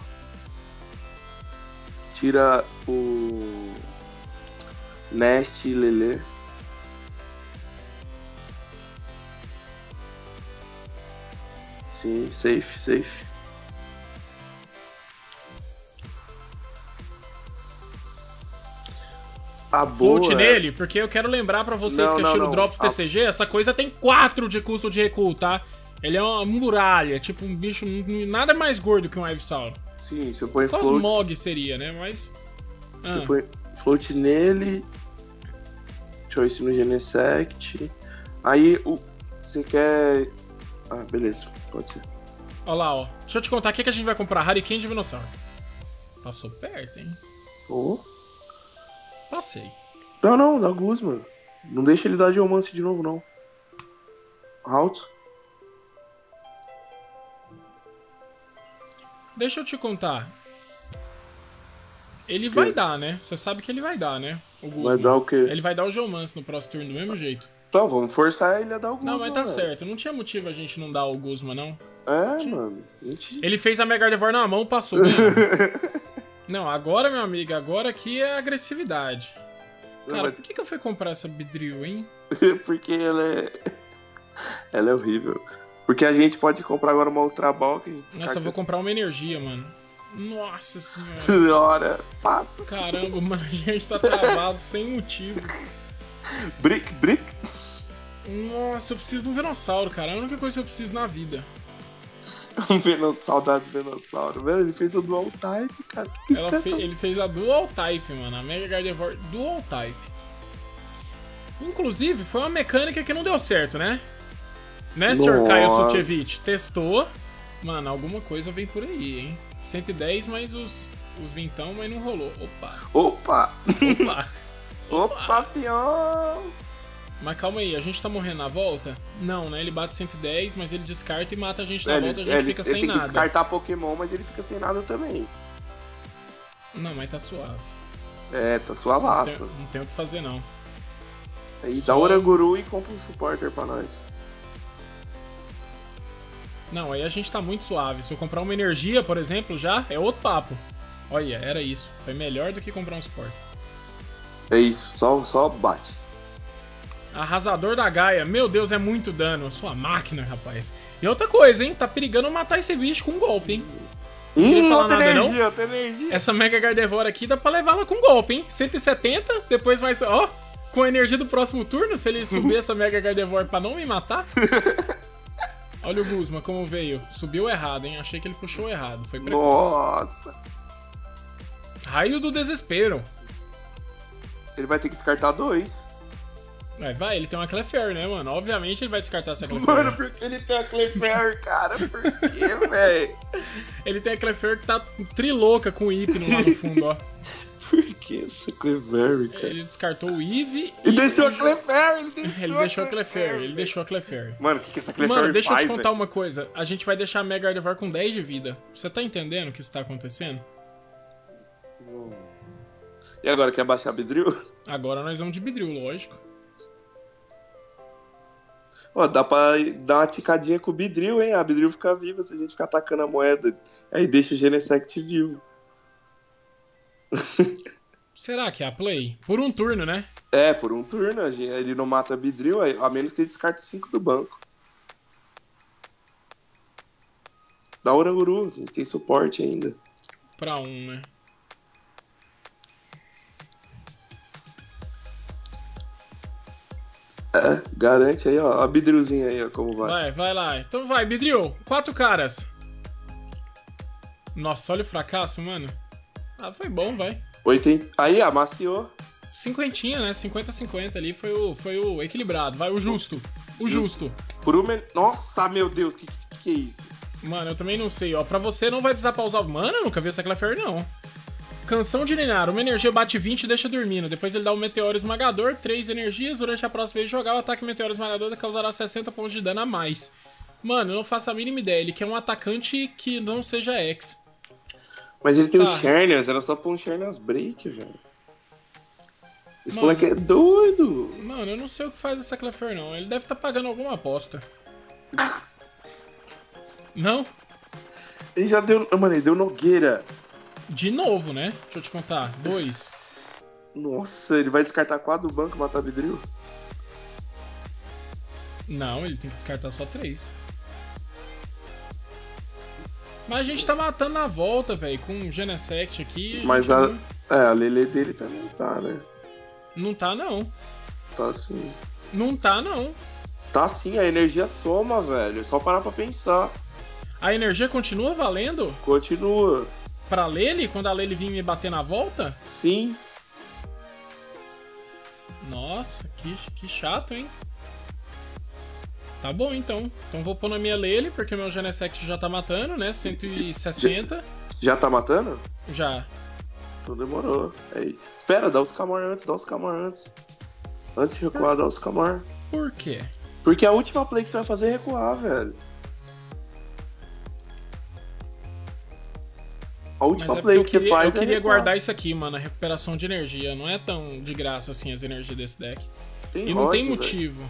Tira o... Nest Lele. Sim, safe, safe. A boa... Volte nele, porque eu quero lembrar pra vocês não, que não, achei no Drops T C G, a... essa coisa tem quatro de custo de recuo, tá? Ele é uma muralha, tipo um bicho nada mais gordo que um Ivysaur. Sim, você põe Cosmog float... Cosmog seria, né? Mas... Ah. Você põe float nele... Choice no Genesect... Aí, o... você quer... Ah, beleza, pode ser. Olha lá, ó. Deixa eu te contar o que, é que a gente vai comprar. Hurricane de Venusaur. Passou perto, hein? Oh. Passei. Não, não, dá Guzman. Não deixa ele dar de romance de novo, não. Alto. Deixa eu te contar. Ele que? vai dar, né? Você sabe que ele vai dar, né? O vai dar o quê? Ele vai dar o Geomance no próximo turno do mesmo jeito. Então, vamos forçar ele a dar o Guzman. Não, mas tá velho. certo. Não tinha motivo a gente não dar o Guzman, não. É, tinha... mano. Tinha... Ele fez a Mega Gardevoir na mão, passou. Não, agora, meu amigo, agora aqui é agressividade. Cara, mas... por que, que eu fui comprar essa Beedrill, hein? Porque ela é... ela é horrível. Porque a gente pode comprar agora uma Ultra Ball que a gente... Nossa, caga... eu vou comprar uma energia, mano. Nossa senhora. Senhora, passa. Caramba, mano, a gente tá travado sem motivo. Brick, brick. Nossa, eu preciso de um Venossauro, cara. É a única coisa que eu preciso na vida. Um Venossauro, saudades do Venossauro. Mano, ele fez a Dual Type, cara. Que que Ela fe... Ele fez a Dual Type, mano. A Mega Gardevoir Dual Type. Inclusive, foi uma mecânica que não deu certo, né? Né, Nossa. senhor Caio Sutchevich? Testou. Mano, alguma coisa vem por aí, hein? cento e dez mais os, os vintão, mas não rolou. Opa. Opa. Opa. Opa, Opa fião. Mas calma aí, a gente tá morrendo na volta? Não, né? Ele bate cento e dez, mas ele descarta e mata a gente na é, volta, ele, a gente ele, fica ele sem nada. Ele tem que descartar Pokémon, mas ele fica sem nada também. Não, mas tá suave. É, tá suavaço. Não tem, não tem o que fazer, não. Aí Só... dá Oranguru e compra um supporter pra nós. Não, aí a gente tá muito suave. Se eu comprar uma energia, por exemplo, já é outro papo. Olha, era isso. Foi melhor do que comprar um supporter. É isso, só, só bate. Arrasador da Gaia. Meu Deus, é muito dano. A sua máquina, rapaz. E outra coisa, hein? Tá perigando matar esse bicho com um golpe, hein? Hum, outra energia, outra energia. Essa Mega Gardevoir aqui dá pra levar ela com um golpe, hein? cento e setenta, depois vai... Ó, com a energia do próximo turno, se ele subir essa Mega Gardevoir pra não me matar... Olha o Guzman como veio. Subiu errado, hein? Achei que ele puxou errado. Foi precoce. Nossa! Raio do desespero. Ele vai ter que descartar dois. Vai, vai, ele tem uma Clefairy, né, mano? Obviamente ele vai descartar essa Clefairy. Mano, por que ele tem a Clefairy, cara? Por que, velho? Ele tem a Clefairy que tá trilouca com o Hypno lá no fundo, ó. Por que essa Clefairy, cara? Ele descartou o Eve e... e deixou a Clefairy! Ele deixou, ele deixou a Clefairy, ele deixou a Clefairy. Mano, o que, que essa Clefairy faz? Mano, deixa faz, eu te contar véio? uma coisa. A gente vai deixar a Mega Gardevoir com dez de vida. Você tá entendendo o que isso tá acontecendo? Hum. E agora, quer baixar Beedrill? Agora nós vamos de Beedrill, lógico. Ó, dá pra dar uma ticadinha com o Beedrill, hein? A Beedrill fica viva se a gente ficar atacando a moeda. Aí deixa o Genesect vivo. Será que é a play? Por um turno, né? É, por um turno. Ele não mata a Beedrill, a menos que ele descarte cinco do banco. Dá Oranguru, a gente tem suporte ainda. Pra um, né? É, garante aí, ó, a Beedrillzinha aí, ó, como vai. Vai, vai lá. Então vai, Beedrill, quatro caras. Nossa, olha o fracasso, mano. Ah, foi bom, vai. oitenta. Aí, amaciou. Cinquentinha, né? cinquenta a cinquenta ali, foi o, foi o equilibrado, vai, o justo. O justo. Por um... Nossa, meu Deus, que, que que é isso? Mano, eu também não sei, ó, pra você não vai precisar pausar. Mano, eu nunca vi essa Clefairy, não. Canção de Ninar, uma energia bate vinte e deixa dormindo. Depois ele dá um meteoro esmagador, três energias. Durante a próxima vez de jogar, o ataque meteoro esmagador causará sessenta pontos de dano a mais. Mano, eu não faço a mínima ideia. Ele quer um atacante que não seja X. Mas ele tem tá. os Shernias, era só pôr um Shernias Break, velho. Esse mano, moleque é doido. Mano, eu não sei o que faz essa Clefairy, não. Ele deve estar tá pagando alguma aposta. Não? Ele já deu... Mano, ele deu Nogueira. De novo, né? Deixa eu te contar. Dois. Nossa, ele vai descartar quatro do banco e matar Beedrill? Não, ele tem que descartar só três. Mas a gente tá matando na volta, velho. Com o Genesect aqui... A Mas a... Não... É, a Lele dele também tá, né? Não tá, não. Tá sim. Não tá, não. Tá sim, a energia soma, velho. É só parar pra pensar. A energia continua valendo? Continua. Pra Lele, quando a Lele vinha me bater na volta? Sim. Nossa, que, que chato, hein? Tá bom, então. Então vou pôr na minha Lele, porque meu Genesect já tá matando, né? cento e sessenta. Já, já tá matando? Já. Então demorou. Aí. Espera, dá os Scamore antes, dá os Scamore antes. Antes de recuar, dá os Scamore. Por quê? Porque a última play que você vai fazer é recuar, velho. A última é play que queria, você faz eu é Eu queria recuar. Guardar isso aqui, mano. A recuperação de energia. Não é tão de graça assim as energias desse deck. Tem e não rote, tem motivo. Véio.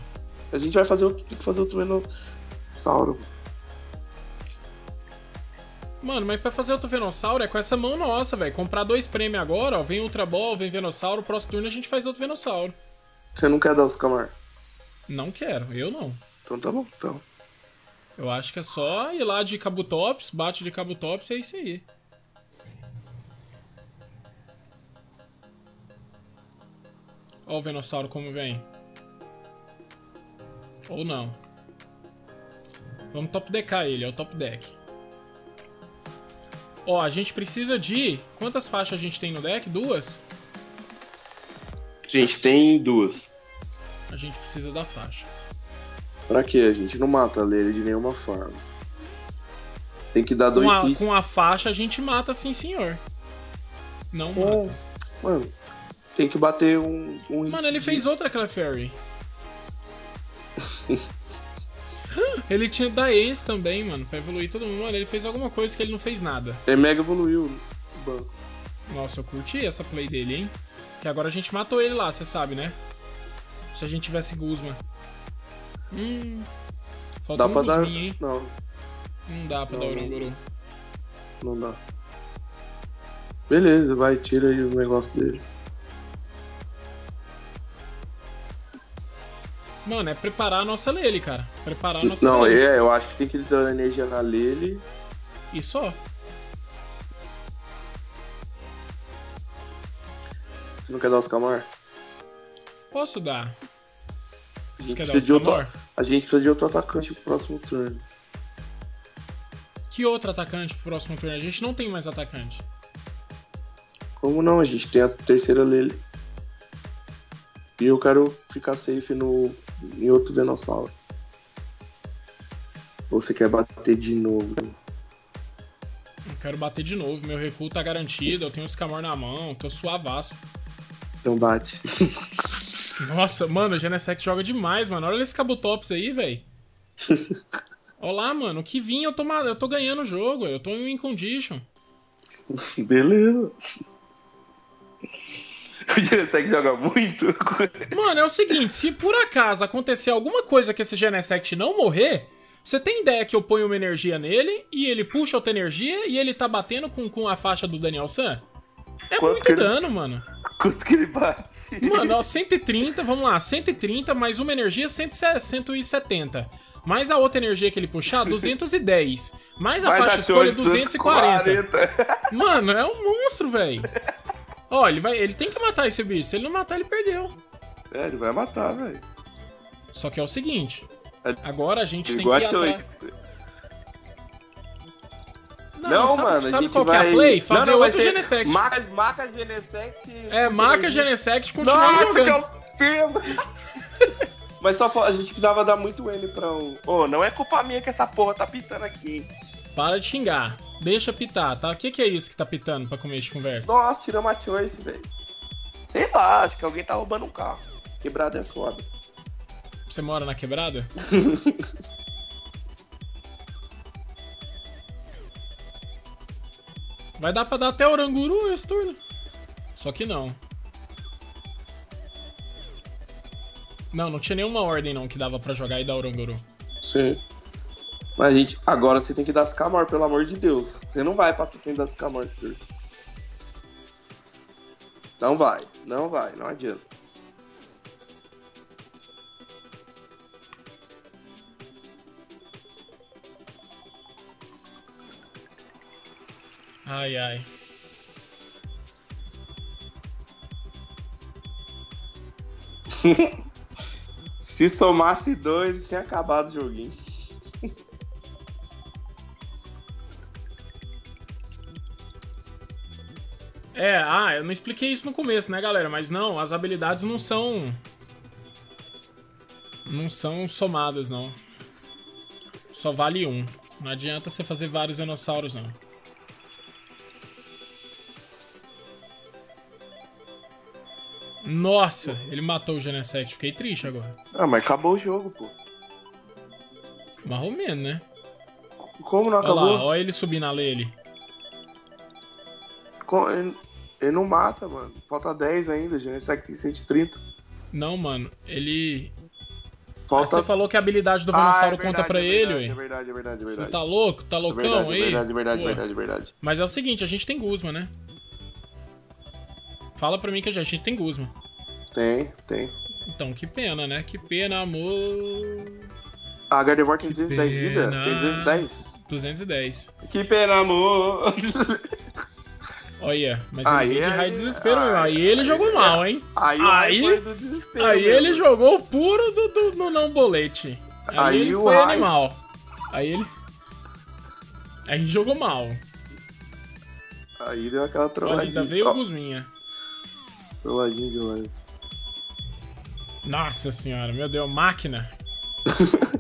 A gente vai fazer outro, tem que fazer outro Venossauro. Mano, mas pra fazer outro Venossauro é com essa mão nossa, velho. Comprar dois prêmios agora, ó. Vem Ultra Ball, vem Venossauro. Próximo turno a gente faz outro Venossauro. Você não quer dar os Scamore? Não quero, eu não. Então tá bom, então. Eu acho que é só ir lá de Kabutops, bate de Kabutops e é isso aí. Olha o Venossauro como vem. Ou não. Vamos top deckar ele, é o top deck. Ó, a gente precisa de... Quantas faixas a gente tem no deck? Duas? A gente tem duas. A gente precisa da faixa. Pra quê? A gente não mata a Lele de nenhuma forma. Tem que dar dois hits. Com a faixa a gente mata, sim, senhor. Não é, mata. Mano, tem que bater um... um mano, ele de... fez outra Clefairy. Ele tinha da Ace também, mano. Pra evoluir todo mundo. Mano, ele fez alguma coisa que ele não fez nada. Ele mega evoluiu no banco. Nossa, eu curti essa play dele, hein? Que agora a gente matou ele lá, você sabe, né? Se a gente tivesse Guzman. Hum. Falta um Guzman, dar... hein? Não. Não dá pra não, dar Oranguru. Não. não dá. Beleza, vai, tira aí os negócios dele. Mano, é preparar a nossa Lele, cara. Preparar a nossa Não, Lele. é, eu acho que tem que dar energia na Lele. E só. Você não quer dar os Camar? Posso dar. A gente, dar de outro, a gente precisa de outro atacante pro próximo turno. Que outro atacante pro próximo turno? A gente não tem mais atacante. Como não? A gente tem a terceira Lele. E eu quero ficar safe no, em outro Venossauro. Ou você quer bater de novo? Eu quero bater de novo. Meu recuo tá garantido. Eu tenho os Scamore na mão. Tô suavaço. Então bate. Nossa, mano, o Genesect joga demais, mano. Olha esse Kabutops aí, velho. Olha lá, mano. O que vinha, eu tô, eu tô ganhando o jogo. Eu tô em win condition. Beleza. O Genesect joga muito. Mano, é o seguinte. Se por acaso acontecer alguma coisa que esse Genesect não morrer, você tem ideia que eu ponho uma energia nele e ele puxa outra energia e ele tá batendo com, com a faixa do Daniel San? É Quanto muito dano, ele... mano. Quanto que ele bate? Mano, ó, cento e trinta, vamos lá, cento e trinta, mais uma energia, cento e setenta. Mais a outra energia que ele puxar, duzentos e dez. Mais a mais faixa escolha, duzentos e quarenta. Mano, é um monstro, velho. Ó, ele, vai, ele tem que matar esse bicho. Se ele não matar, ele perdeu. É, ele vai matar, velho. Só que é o seguinte. Agora a gente tem que ir atrás... Não, não sabe, mano, sabe a gente qual vai... que é a play? Fazer não, não, outro Genesect. Marca, marca Genesect... É, marca Genesect e continua jogando. Nossa, que é o firma. Mas só a gente precisava dar muito N pra um... Ô, oh, não é culpa minha que essa porra tá pitando aqui. Para de xingar. Deixa pitar, tá? O que, que é isso que tá pitando pra comer de conversa? Nossa, tiramos a choice, velho. Sei lá, acho que alguém tá roubando um carro. Quebrada é foda. Você mora na quebrada? Vai dar pra dar até Oranguru esse turno. Só que não. Não, não tinha nenhuma ordem não que dava pra jogar e dar Oranguru. Sim. Mas, gente, agora você tem que dar Scamore, pelo amor de Deus. Você não vai passar sem dar Scamore esse turno. Não vai, não vai, não adianta. Ai, ai. Se somasse dois, tinha acabado o joguinho. É, ah, eu não expliquei isso no começo, né, galera? Mas não, as habilidades não são... Não são somadas, não. Só vale um. Não adianta você fazer vários dinossauros, não. Nossa, ele matou o Genesect. Fiquei triste agora. Ah, mas acabou o jogo, pô. Mais ou menos, né? Como não acabou? Olha lá, olha ele subindo a lei ali. Ele, ele não mata, mano. Falta dez ainda, o Genesect tem cento e trinta. Não, mano, ele... Falta... Aí você falou que a habilidade do Venusaur ah, é conta pra é verdade, ele, ué. É verdade, é verdade, é verdade. Você tá louco? Tá loucão é verdade, aí? É verdade, é verdade, é verdade, é verdade. Mas é o seguinte, a gente tem Guzma, né? Fala pra mim que a gente tem Guzma. Tem, tem. Então, que pena, né? Que pena, amor... A Gardevoir tem que duzentos e dez vida? Tem duzentos e dez? duzentos e dez. Que pena, amor! Olha, yeah. mas aí, ele aí, desespero aí, aí ele aí, jogou mal, hein? Aí, aí, aí, do desespero aí ele jogou puro do, do, do não bolete. Aí, aí ele o foi raio. Animal. Aí ele... Aí jogou mal. Aí deu aquela trolladinha. Ainda veio o oh. Guzminha. Trolladinha de live. Nossa senhora, meu Deus, máquina.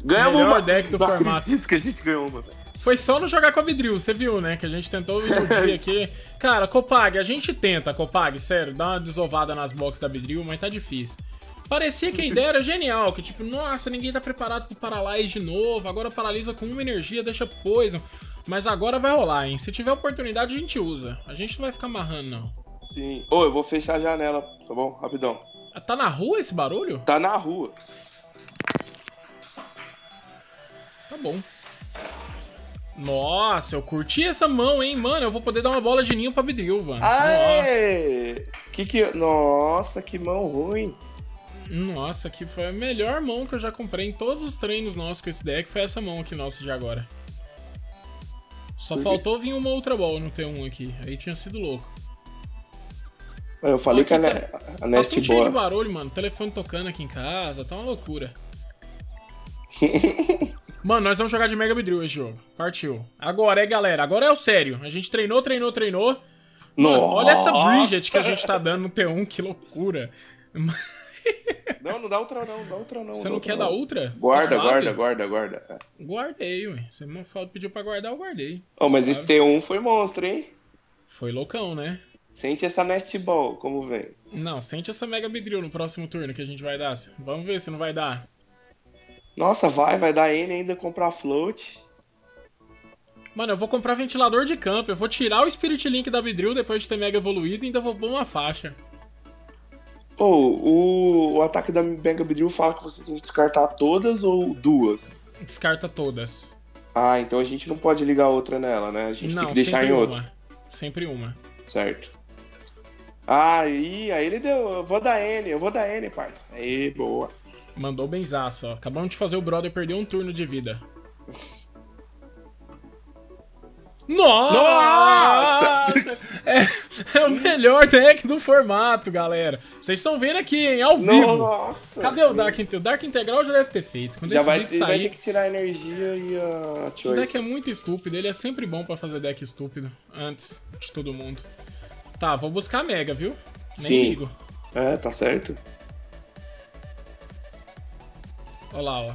Ganhamos uma. Melhor deck do não formato. Que a gente ganhou uma, velho. Foi só não jogar com a Beedrill, você viu, né? Que a gente tentou iludir aqui. Cara, Copag, a gente tenta, Copag, sério, dá uma desovada nas boxes da Beedrill, mas tá difícil. Parecia que a ideia era genial, que tipo, nossa, ninguém tá preparado pro Paralyze de novo, agora paralisa com uma energia, deixa Poison. Mas agora vai rolar, hein? Se tiver oportunidade, a gente usa. A gente não vai ficar amarrando, não. Sim. Ô, eu vou fechar a janela, tá bom? Rapidão. Tá na rua esse barulho? Tá na rua. Tá bom. Nossa, eu curti essa mão, hein, mano. Eu vou poder dar uma bola de ninho pra Beedrill, mano. Aê! Que que... Nossa, que mão ruim. Nossa, que foi a melhor mão que eu já comprei em todos os treinos nossos com esse deck. Foi essa mão aqui nossa de agora. Só Por faltou que... vir uma outra bola no T um aqui. Aí tinha sido louco. Eu falei aqui que a, tá... a Nest tá cheio de barulho, mano. Telefone tocando aqui em casa. Tá uma loucura. Mano, nós vamos jogar de Mega Beedrill esse jogo. Partiu. Agora, é, galera. Agora é o sério. A gente treinou, treinou, treinou. Mano, Nossa. Olha essa Bridget que a gente tá dando no T um. Que loucura. Não, não dá ultra não. Dá ultra não. Você não, não quer não. dar ultra? Guarda, tá guarda, guarda, guarda. Guardei, ué. Você me pediu pra guardar, eu guardei. Oh, mas sabe? Esse T um foi monstro, hein? Foi loucão, né? Sente essa Nest Ball, como vem. Não, sente essa Mega Beedrill no próximo turno que a gente vai dar. Vamos ver se não vai dar. Nossa, vai, vai dar N ainda comprar float. Mano, eu vou comprar ventilador de campo. Eu vou tirar o Spirit Link da Beedrill depois de ter Mega evoluído e ainda vou pôr uma faixa. Ou oh, o, o ataque da Mega Beedrill fala que você tem que descartar todas ou duas? Descarta todas. Ah, então a gente não pode ligar outra nela, né? A gente não, tem que deixar em outra. Sempre uma. Certo. Ah, e aí ele deu. Eu vou dar N, eu vou dar N, parça. Aí, boa. Mandou benzaço, ó. Acabamos de fazer o brother perder um turno de vida. Nossa! Nossa! É, é o melhor deck do formato, galera. Vocês estão vendo aqui, hein? Ao vivo. Nossa! Cadê o Dark Integral? O Dark Integral já deve ter feito. Quando já esse vai, sair, vai ter que tirar a energia e a choice. O deck é muito estúpido. Ele é sempre bom pra fazer deck estúpido. Antes de todo mundo. Tá, vou buscar a Mega, viu? Nem Sim. ligo. É, tá certo. Olha lá, ó.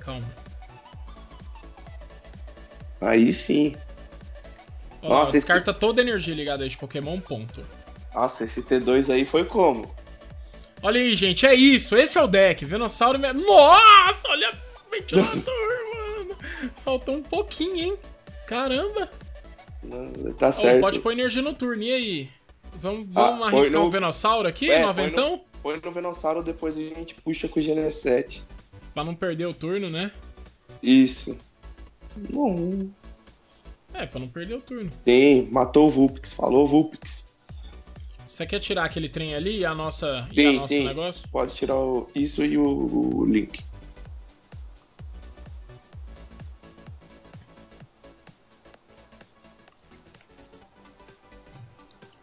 Calma. Aí sim. Ó, Nossa, descarta esse... toda a energia ligada aí de Pokémon, ponto. Nossa, esse T dois aí foi como? Olha aí, gente, é isso. Esse é o deck. Venossauro... Nossa, olha o ventilador, mano. Faltou um pouquinho, hein? Caramba. Não, tá ó, certo. Pode pôr energia no turno, e aí? Vamos, vamos ah, arriscar no... o Venossauro aqui, é, noventão? No... Põe no Venossauro, depois a gente puxa com o Genesect. Pra não perder o turno, né? Isso. Bom. É, pra não perder o turno. Tem, matou o Vulpix, falou Vulpix. Você quer tirar aquele trem ali e a nossa, sim, e a nosso sim. negócio? Pode tirar o, isso e o, o Link.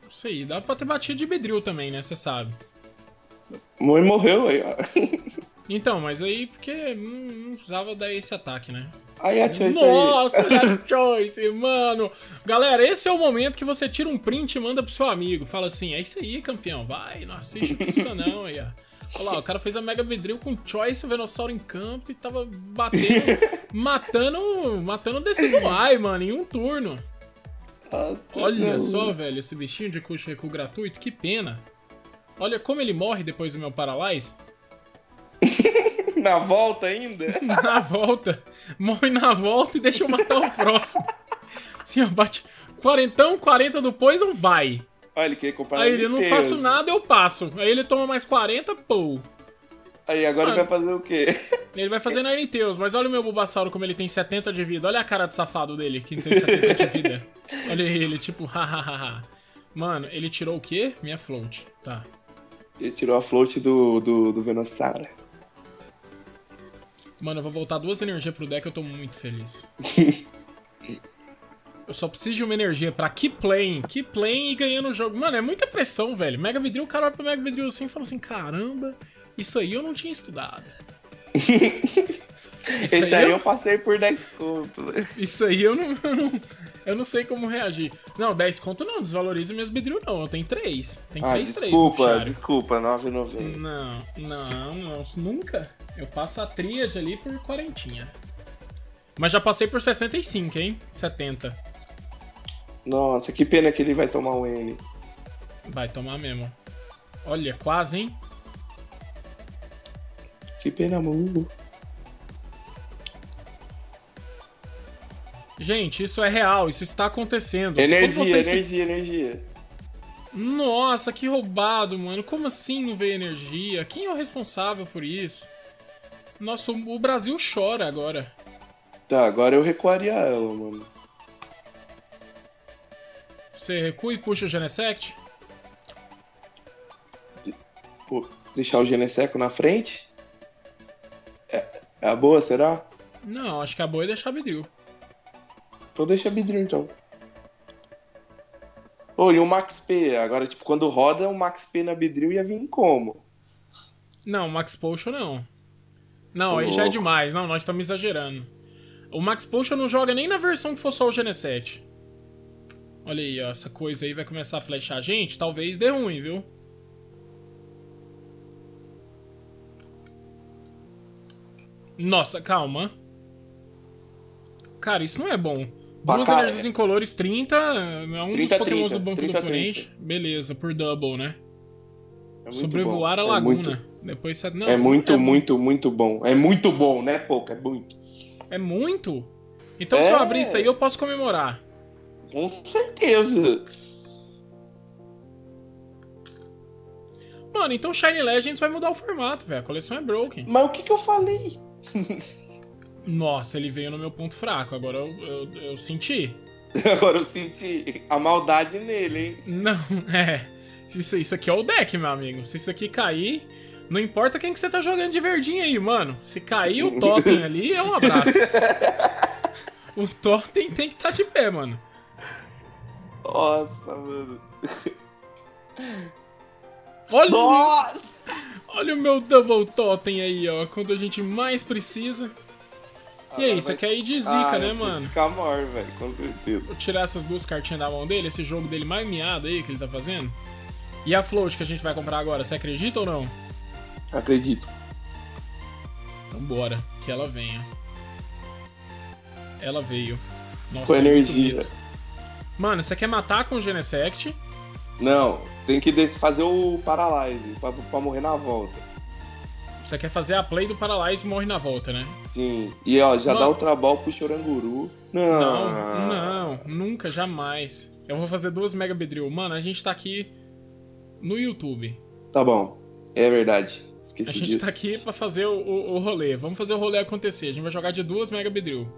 Isso aí, dá pra ter batido de Beedrill também, né? Você sabe. Mãe morreu aí, ó. Então, mas aí porque não precisava dar esse ataque, né? Aí a Choice Nossa, aí. a Choice, mano. Galera, esse é o momento que você tira um print e manda pro seu amigo. Fala assim, é isso aí, campeão. Vai, não assiste isso não aí, ó. Olha lá, o cara fez a Mega Beedrill com Choice, o Venossauro em campo e tava batendo, matando, matando o Decidueye, mano, em um turno. Nossa, Olha não. só, velho, esse bichinho de custo recuo gratuito, que pena. Olha como ele morre depois do meu Paralyze. Na volta ainda? Na volta. Morre na volta e deixa eu matar o próximo. Assim, ó, bate quarentão, quarenta do Poison, vai. Olha, ele queria comparar. Aí ele, eu não faço nada, eu passo. Aí ele toma mais quarenta, pô. Aí, agora ah, ele vai fazer o quê? Ele vai fazer Ninetales, mas olha o meu Bulbasauro como ele tem setenta de vida. Olha a cara de safado dele, que tem setenta de vida. Olha ele, tipo, hahaha. Mano, ele tirou o quê? Minha float, tá. Ele tirou a float do, do, do Venusaur. Mano, eu vou voltar duas energias pro deck, eu tô muito feliz. Eu só preciso de uma energia pra keep playing, keep playing e ganhando o jogo. Mano, é muita pressão, velho. Mega Beedrill, o cara vai pro Mega Beedrill assim e fala assim, caramba... Isso aí eu não tinha estudado. Isso Esse aí eu... eu passei por dez conto. Isso aí eu não, eu não... Eu não sei como reagir. Não, dez conto não, desvaloriza minhas Beedrill não. Eu tenho três. Tem ah, três, desculpa, três desculpa, nove e noventa. Não, não, não, nunca. Eu passo a tríade ali por quarentinha. Mas já passei por sessenta e cinco, hein? setenta. Nossa, que pena que ele vai tomar o N. Vai tomar mesmo. Olha, quase, hein? Que pena, mano. Gente, isso é real, isso está acontecendo. Energia, vocês... energia, energia. Nossa, que roubado, mano. Como assim não veio energia? Quem é o responsável por isso? Nossa, o Brasil chora agora. Tá, agora eu recuaria ela, mano. Você recua e puxa o Genesect? De... Pô, deixar o Genesect na frente? É a boa, será? Não, acho que a boa é deixar Beedrill. Então deixa Beedrill, então. Oh, e o Max P? Agora, tipo, quando roda, o Max P na Beedrill ia vir como? Não, Max Potion não. Não, oh. Aí já é demais. Não, nós estamos exagerando. O Max Potion não joga nem na versão que for só o Genesect. Olha aí, ó. Essa coisa aí vai começar a flechar a gente. Talvez dê ruim, viu? Nossa, calma. Cara, isso não é bom. Duas energias incolores, trinta. É um dos Pokémons do banco do oponente. Beleza, por double, né? É sobrevoar bom. A laguna. É muito... Depois você... não, é muito, é muito, muito bom. É muito bom, né, pouco? É muito. É muito? Então é... se eu abrir isso aí, eu posso comemorar. Com certeza. Mano, então Shining Legends vai mudar o formato, velho. A coleção é broken. Mas o que que eu falei? Nossa, ele veio no meu ponto fraco. Agora eu, eu, eu senti. Agora eu senti a maldade nele, hein? Não, é. Isso, isso aqui é o deck, meu amigo. Se isso aqui cair, não importa quem que você tá jogando de verdinho aí, mano. Se cair o totem ali, é um abraço. O totem tem que estar tá de pé, mano. Nossa, mano. Olha, nossa! Olha o meu double totem aí, ó. Quando a gente mais precisa. E aí, ah, isso aqui é ir de zica, ah, né, mano? Scamore, velho, com certeza. Vou tirar essas duas cartinhas da mão dele, esse jogo dele mais miado aí que ele tá fazendo. E a float que a gente vai comprar agora, você acredita ou não? Acredito. Então bora, que ela venha. Ela veio. Nossa, com energia. Mano, você quer matar com o Genesect? Não, tem que fazer o Paralyze pra, pra morrer na volta. Você quer fazer a play do Paralyze e morre na volta, né? Sim, e ó, já não. Dá o trabalho pro Oranguru. Não. não, não, nunca, jamais. Eu vou fazer duas Mega Beedrill. Mano, a gente tá aqui no YouTube. Tá bom, é verdade, esqueci disso. A gente disso. tá aqui pra fazer o, o, o rolê, vamos fazer o rolê acontecer. A gente vai jogar de duas Mega Beedrill.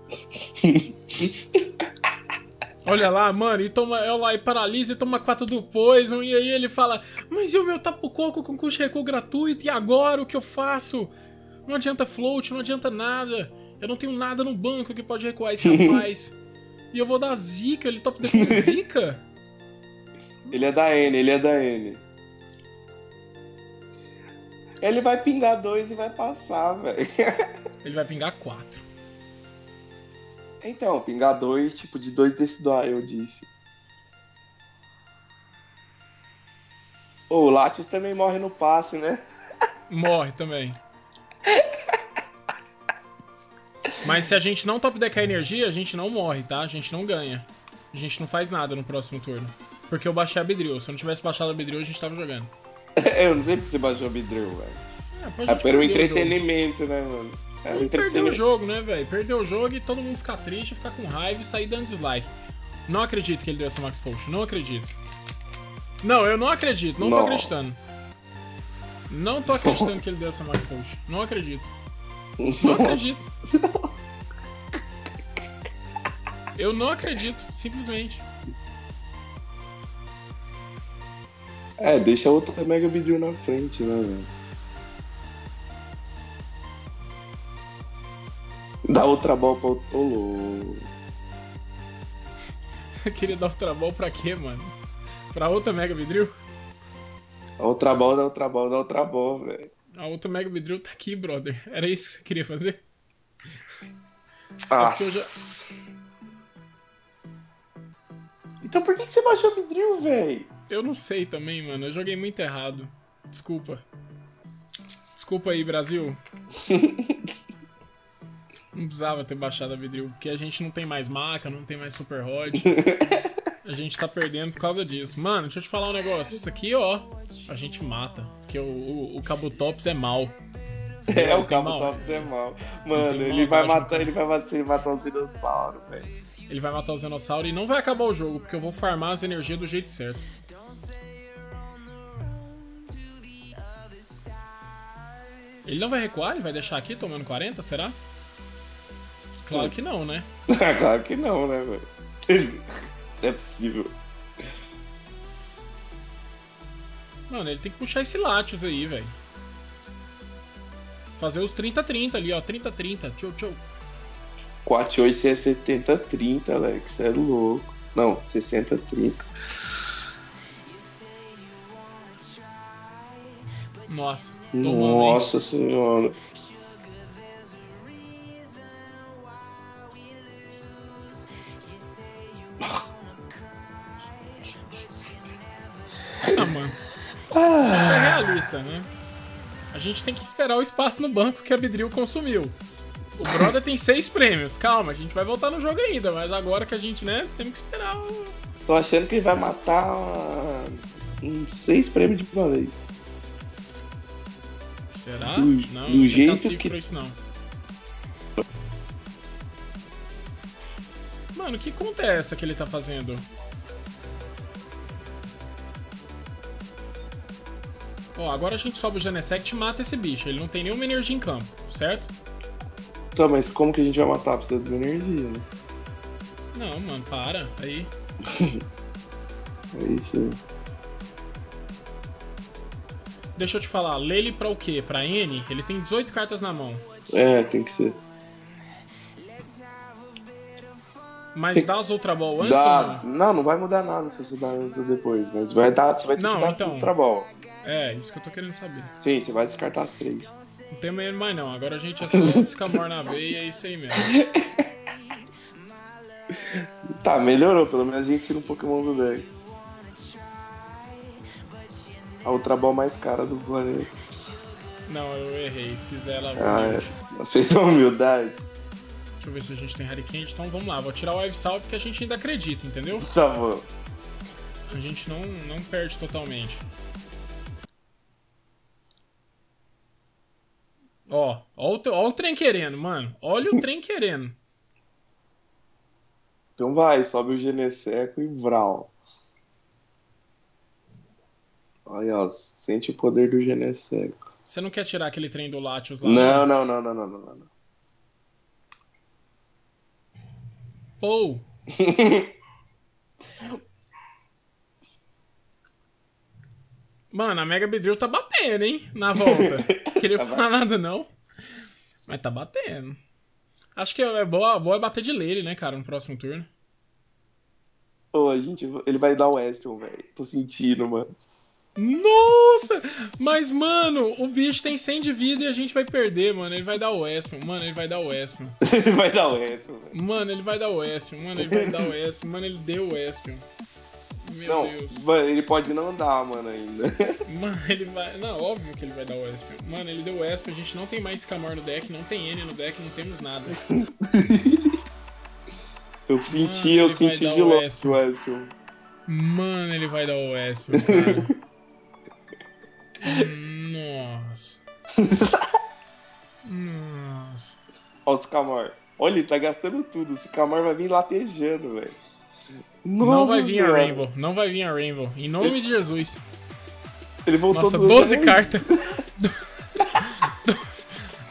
Olha lá, mano, e toma, olha lá, e paralisa e toma quatro do Poison, e aí ele fala, mas e o meu Tapu Coco com custo recuo gratuito, e agora o que eu faço? Não adianta float, não adianta nada, eu não tenho nada no banco que pode recuar esse rapaz. E eu vou dar zica, ele topa depois zica? Ele é da N, ele é da N. Ele vai pingar dois e vai passar, velho. Ele vai pingar quatro. Então, pingar dois, tipo, de dois decidor, eu disse. Oh, o Latios também morre no passe, né? Morre também. Mas se a gente não top deck a energia, a gente não morre, tá? A gente não ganha. A gente não faz nada no próximo turno. Porque eu baixei a Beedrill. Se eu não tivesse baixado a Beedrill, a gente tava jogando. Eu não sei porque você baixou o Beedrill, velho. É, é, era um entretenimento, né, mano? É, um perdeu o jogo, né, velho? Perdeu o jogo e todo mundo ficar triste, ficar com raiva e sair dando dislike. Não acredito que ele deu essa Max Potion, não acredito. Não, eu não acredito, não, não tô acreditando. Não tô acreditando Nossa. que ele deu essa Max Potion, não acredito. Não Nossa. acredito. Eu não acredito, simplesmente. É, deixa outro Mega Beedrill na frente, né, velho? Dá outra bola pra outro louco. Você queria dar outra bola pra quê, mano? Pra outra Mega Beedrill? A outra bola, dá outra bola, dá outra bola, velho. A outra Mega Beedrill tá aqui, brother. Era isso que você queria fazer? Ah. É já... Então por que que você baixou o Beedrill, velho? Eu não sei também, mano. Eu joguei muito errado. Desculpa. Desculpa aí, Brasil. Não precisava ter baixado a Beedrill, porque a gente não tem mais maca, não tem mais super rod. A gente tá perdendo por causa disso. Mano, deixa eu te falar um negócio. Isso aqui, ó, a gente mata. Porque o, o, o Kabutops é mal. É, é o Kabutops mal. é mal. Mano, ele vai, matar, ele vai matar ele vai matar os dinossauros, velho. Ele vai matar os dinossauros e não vai acabar o jogo, porque eu vou farmar as energias do jeito certo. Ele não vai recuar? Ele vai deixar aqui tomando quarenta, será? Claro que não, né? Claro que não, né, velho? Não é possível. Mano, ele tem que puxar esse Latios aí, velho. Fazer os trinta trinta ali, ó. trinta trinta. Tchau, tchau. quatro oito é setenta trinta, Alex. É louco. Não, sessenta trinta. Nossa. Nossa hein? Senhora. Ah, mano. A gente é realista, né? A gente tem que esperar o espaço no banco que a Beedrill consumiu. O brother tem seis prêmios. Calma, a gente vai voltar no jogo ainda, mas agora que a gente, né, temos que esperar o... Tô achando que ele vai matar uns seis prêmios de uma vez. Será? Do, não, do não jeito tem que... pra isso, não. Mano, que conta é essa que ele tá fazendo? Ó, agora a gente sobe o Genesect e mata esse bicho. Ele não tem nenhuma energia em campo, certo? Tá, mas como que a gente vai matar? Precisa de energia, né? Não, mano, para. Aí. É isso aí. Deixa eu te falar. Lele pra o quê? Pra N? Ele tem dezoito cartas na mão. É, tem que ser. Mas você... dá as Ultra Ball antes dá... ou não? Não, não vai mudar nada se você dá antes ou depois. Mas vai dar, você vai ter não, que dar então... as Ultra Ball. É, isso que eu tô querendo saber. Sim, você vai descartar as três. Não tem medo mais não, agora a gente é só Scamore na veia e é isso aí mesmo. Tá, melhorou, pelo menos a gente tira um Pokémon do deck. A outra bola mais cara do planeta. Não, eu errei, fiz ela humilde. Ah, é. Fez a humildade. Deixa eu ver se a gente tem Hurricane, então vamos lá, vou tirar o Ivysaur porque a gente ainda acredita, entendeu? Tá bom. A gente não, não perde totalmente. Ó, ó o, ó o trem querendo, mano. Olha o trem querendo. Então vai, sobe o Genesect e Vral. Olha, ó, sente o poder do Genesect. Você não quer tirar aquele trem do Latios lá? Não, não, não, não, não, não, não, não. Pou! Mano, a Mega Beedrill tá batendo, hein? Na volta. Não queria tá falar batendo. nada, não. Mas tá batendo. Acho que é boa, boa é bater de Lele, né, cara, no próximo turno. Ô, a gente... Ele vai dar o Espeon, velho. Tô sentindo, mano. Nossa! Mas, mano, o bicho tem cem de vida e a gente vai perder, mano. Ele vai dar o Espeon. Mano, ele vai dar o Espeon. Ele vai dar o Espeon, velho. Mano, ele vai dar o Espeon. Mano, ele vai dar o Espeon. Mano, ele deu o Espeon. Meu não, Deus. Mano, ele pode não dar, mano, ainda. Mano, ele vai... Não, óbvio que ele vai dar o Espeon. Mano, ele deu o Espeon, a gente não tem mais Scamore no deck, não tem N no deck, não temos nada. Eu senti, mano, eu senti de longe o Espeon. Mano, ele vai dar o Espeon, cara. Scamore. Olha, ele tá gastando tudo. O Scamore vai vir latejando, velho. Não vai vir a Rainbow. Não vai vir a Rainbow. Em nome ele... de Jesus. Ele voltou. Nossa, doze cartas.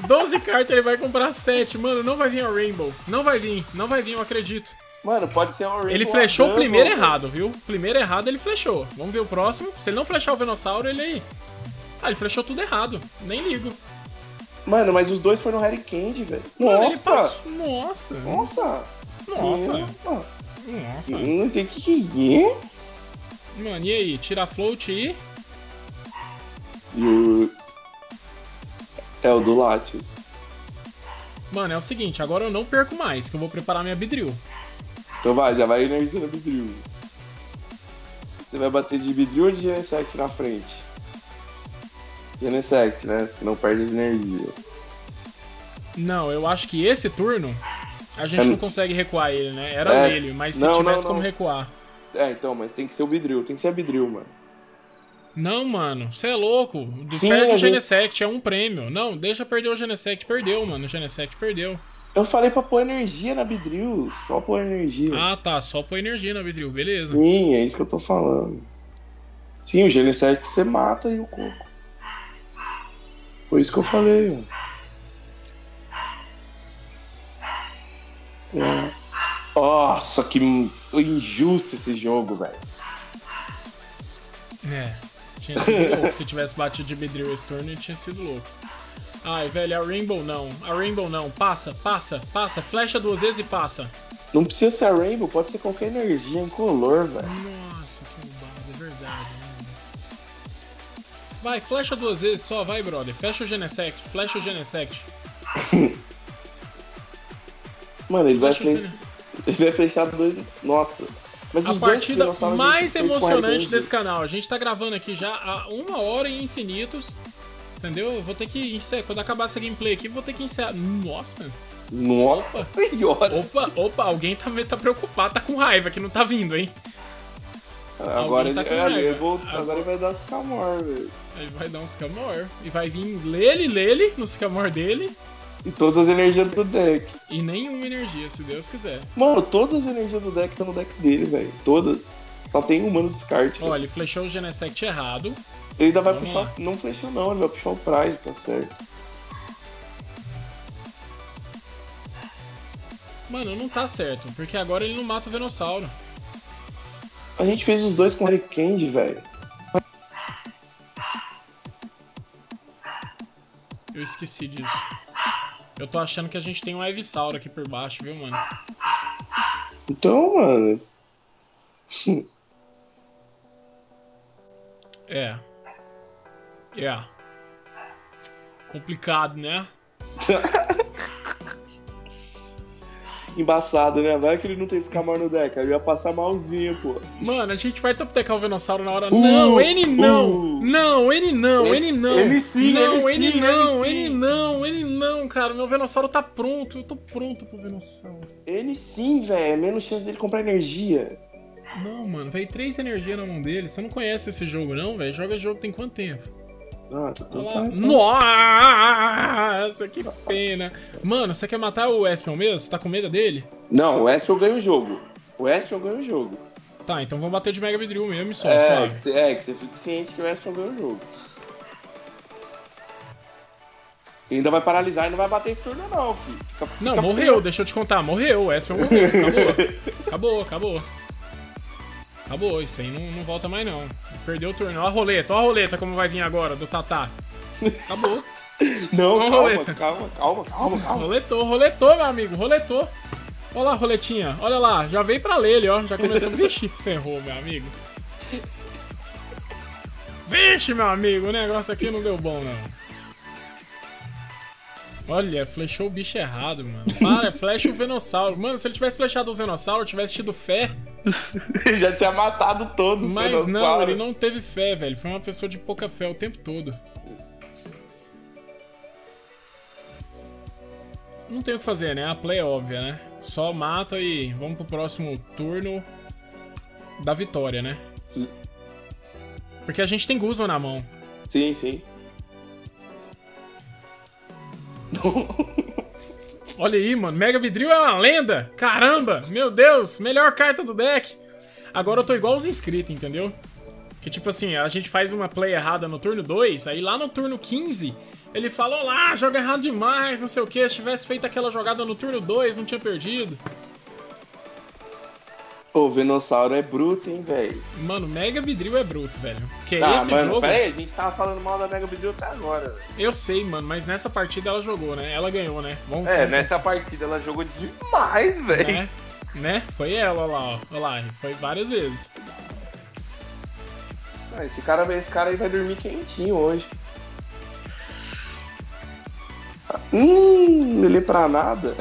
doze cartas, ele vai comprar sete. Mano, não vai vir a Rainbow. Não vai vir. Não vai vir, eu acredito. Mano, pode ser um Rainbow. Ele flechou Adam, o primeiro mano. errado, viu? O primeiro errado ele flechou. Vamos ver o próximo. Se ele não flechar o Venossauro, ele... Ah, ele flechou tudo errado. Nem ligo. Mano, mas os dois foram no Harry Candy, velho. Nossa. Passou... Nossa! Nossa! Nossa! Nossa! Nossa! Não tem que ir. Mano, e aí? Tira a float e... E o... É o do Latios. Mano, é o seguinte. Agora eu não perco mais, que eu vou preparar minha Beedrill. Então vai, já vai energizando a Beedrill. Você vai bater de Beedrill ou de Genesect na frente? Genesect, né? Senão perde as energias. Não, eu acho que esse turno a gente é... não consegue recuar ele, né? Era é... nele, mas se não, tivesse não, não. como recuar. É, então, mas tem que ser o Beedrill, tem que ser a Beedrill, mano. Não, mano, você é louco. Sim, perde gente... o Genesect, é um prêmio. Não, deixa perder o Genesect, perdeu, mano. O Genesect perdeu. Eu falei pra pôr energia na Beedrill, só pôr energia. Ah, tá, só pôr energia na Beedrill, beleza. Sim, é isso que eu tô falando. Sim, o Genesect você mata e o coco. Foi isso que eu falei, mano. É. Nossa, que injusto esse jogo, velho. É, tinha sido louco. Se tivesse batido de Beedrill esse turno, tinha sido louco. Ai, velho, a Rainbow não. A Rainbow não. Passa, passa, passa. Flecha duas vezes e passa. Não precisa ser a Rainbow, pode ser qualquer energia incolor, velho. Nossa, que roubado, é verdade. Mano. Vai, flecha duas vezes só, vai, brother. Fecha o Genesect, flecha o Genesect. Mano, ele vai, flecha... ele vai flechar dois... Nossa. Mas a partida dois, mais a gente, emocionante desse canal. A gente tá gravando aqui já há uma hora e infinitos. Entendeu? Eu vou ter que encerrar. Quando acabar essa gameplay aqui, vou ter que encerrar. Nossa! Nossa opa. Senhora! Opa, opa, alguém tá, tá preocupado, tá com raiva que não tá vindo, hein? Agora, tá ele, é, ele vou, agora, agora ele vai dar um Scamore, velho. Ele vai dar um Scamore. E vai vir Lele, Lele no Scamore dele. E todas as energias do deck. E nenhuma energia, se Deus quiser. Mano, todas as energias do deck estão no deck dele, velho. Todas. Só tem um mano descarte. Ó, ele flechou o Genesect errado. Ele ainda vai Vamos puxar... Lá. Não flechou não, ele vai puxar o prize, tá certo. Mano, não tá certo, porque agora ele não mata o Venossauro. A gente fez os dois com o Harry Candy, velho. Eu esqueci disso. Eu tô achando que a gente tem um Ivysauro aqui por baixo, viu, mano? Então, mano... É... É. Yeah. Complicado, né? Embaçado, né? Vai que ele não tem Scamore no deck. Ele ia passar malzinho, pô. Mano, a gente vai toptecar o Venossauro na hora. Uh, não, ele não! Uh, não, ele não, ele, ele não! Ele sim, não, ele, ele, sim, não, ele, ele sim. não, ele não, ele não, cara. Meu Venossauro tá pronto. Eu tô pronto pro Venossauro. Ele sim, velho. É menos chance dele comprar energia. Não, mano, veio três energias na mão dele. Você não conhece esse jogo, não, velho? Joga esse jogo tem quanto tempo? Ah, tô tão tão... Nossa, que pena. Mano, você quer matar o Espeon mesmo? Você tá com medo dele? Não, o Espeon ganha o jogo. O Espeon ganha o jogo. Tá, então vamos bater de Mega Beedrill mesmo e só, é, sabe? Que cê, é, que você fique ciente que o Espeon ganha o jogo. Ele ainda vai paralisar e não vai bater esse turno, não, filho. Fica, fica não, morreu, pior. Deixa eu te contar. Morreu, o Espeon morreu. Acabou, acabou, acabou. Acabou, isso aí não, não volta mais não. Perdeu o turno. Ó a roleta, ó a roleta como vai vir agora do Tatá. Acabou. Não, calma, roleta. calma, calma, calma, calma. Roletou, roletou, meu amigo, roletou. Olha lá a roletinha, olha lá. Já veio pra Lele, ó. Já começou. Vixe, ferrou, meu amigo. Vixe, meu amigo, o negócio aqui não deu bom, não. Olha, flechou o bicho errado, mano. Para, flecha o Venossauro. Mano, se ele tivesse flechado o Venossauro, tivesse tido fé... Ele já tinha matado todos. Mas não, ele não teve fé, velho. Foi uma pessoa de pouca fé o tempo todo. Não tem o que fazer, né? A play é óbvia, né? Só mata e vamos pro próximo turno da vitória, né? Sim. Porque a gente tem Guzman na mão. Sim, sim. Olha aí, mano. Mega Beedrill é uma lenda. Caramba, meu Deus. Melhor carta do deck. Agora eu tô igual os inscritos, entendeu? Que tipo assim, a gente faz uma play errada no turno dois, aí lá no turno quinze... Ele falou lá, joga errado demais, não sei o que. Se tivesse feito aquela jogada no turno dois, não tinha perdido. Pô, o Venusaur é bruto, hein, velho. Mano, Mega Beedrill é bruto, velho. Porque tá, esse mano, jogo... Peraí, a gente tava falando mal da Mega Beedrill até agora. Véio. Eu sei, mano, mas nessa partida ela jogou, né? Ela ganhou, né? Vamos é, ver. Nessa partida ela jogou demais, velho. Né? né? Foi ela, olha lá, ó. Olha lá, foi várias vezes. Ah, esse cara, esse cara aí vai dormir quentinho hoje. Hum, Lele pra nada.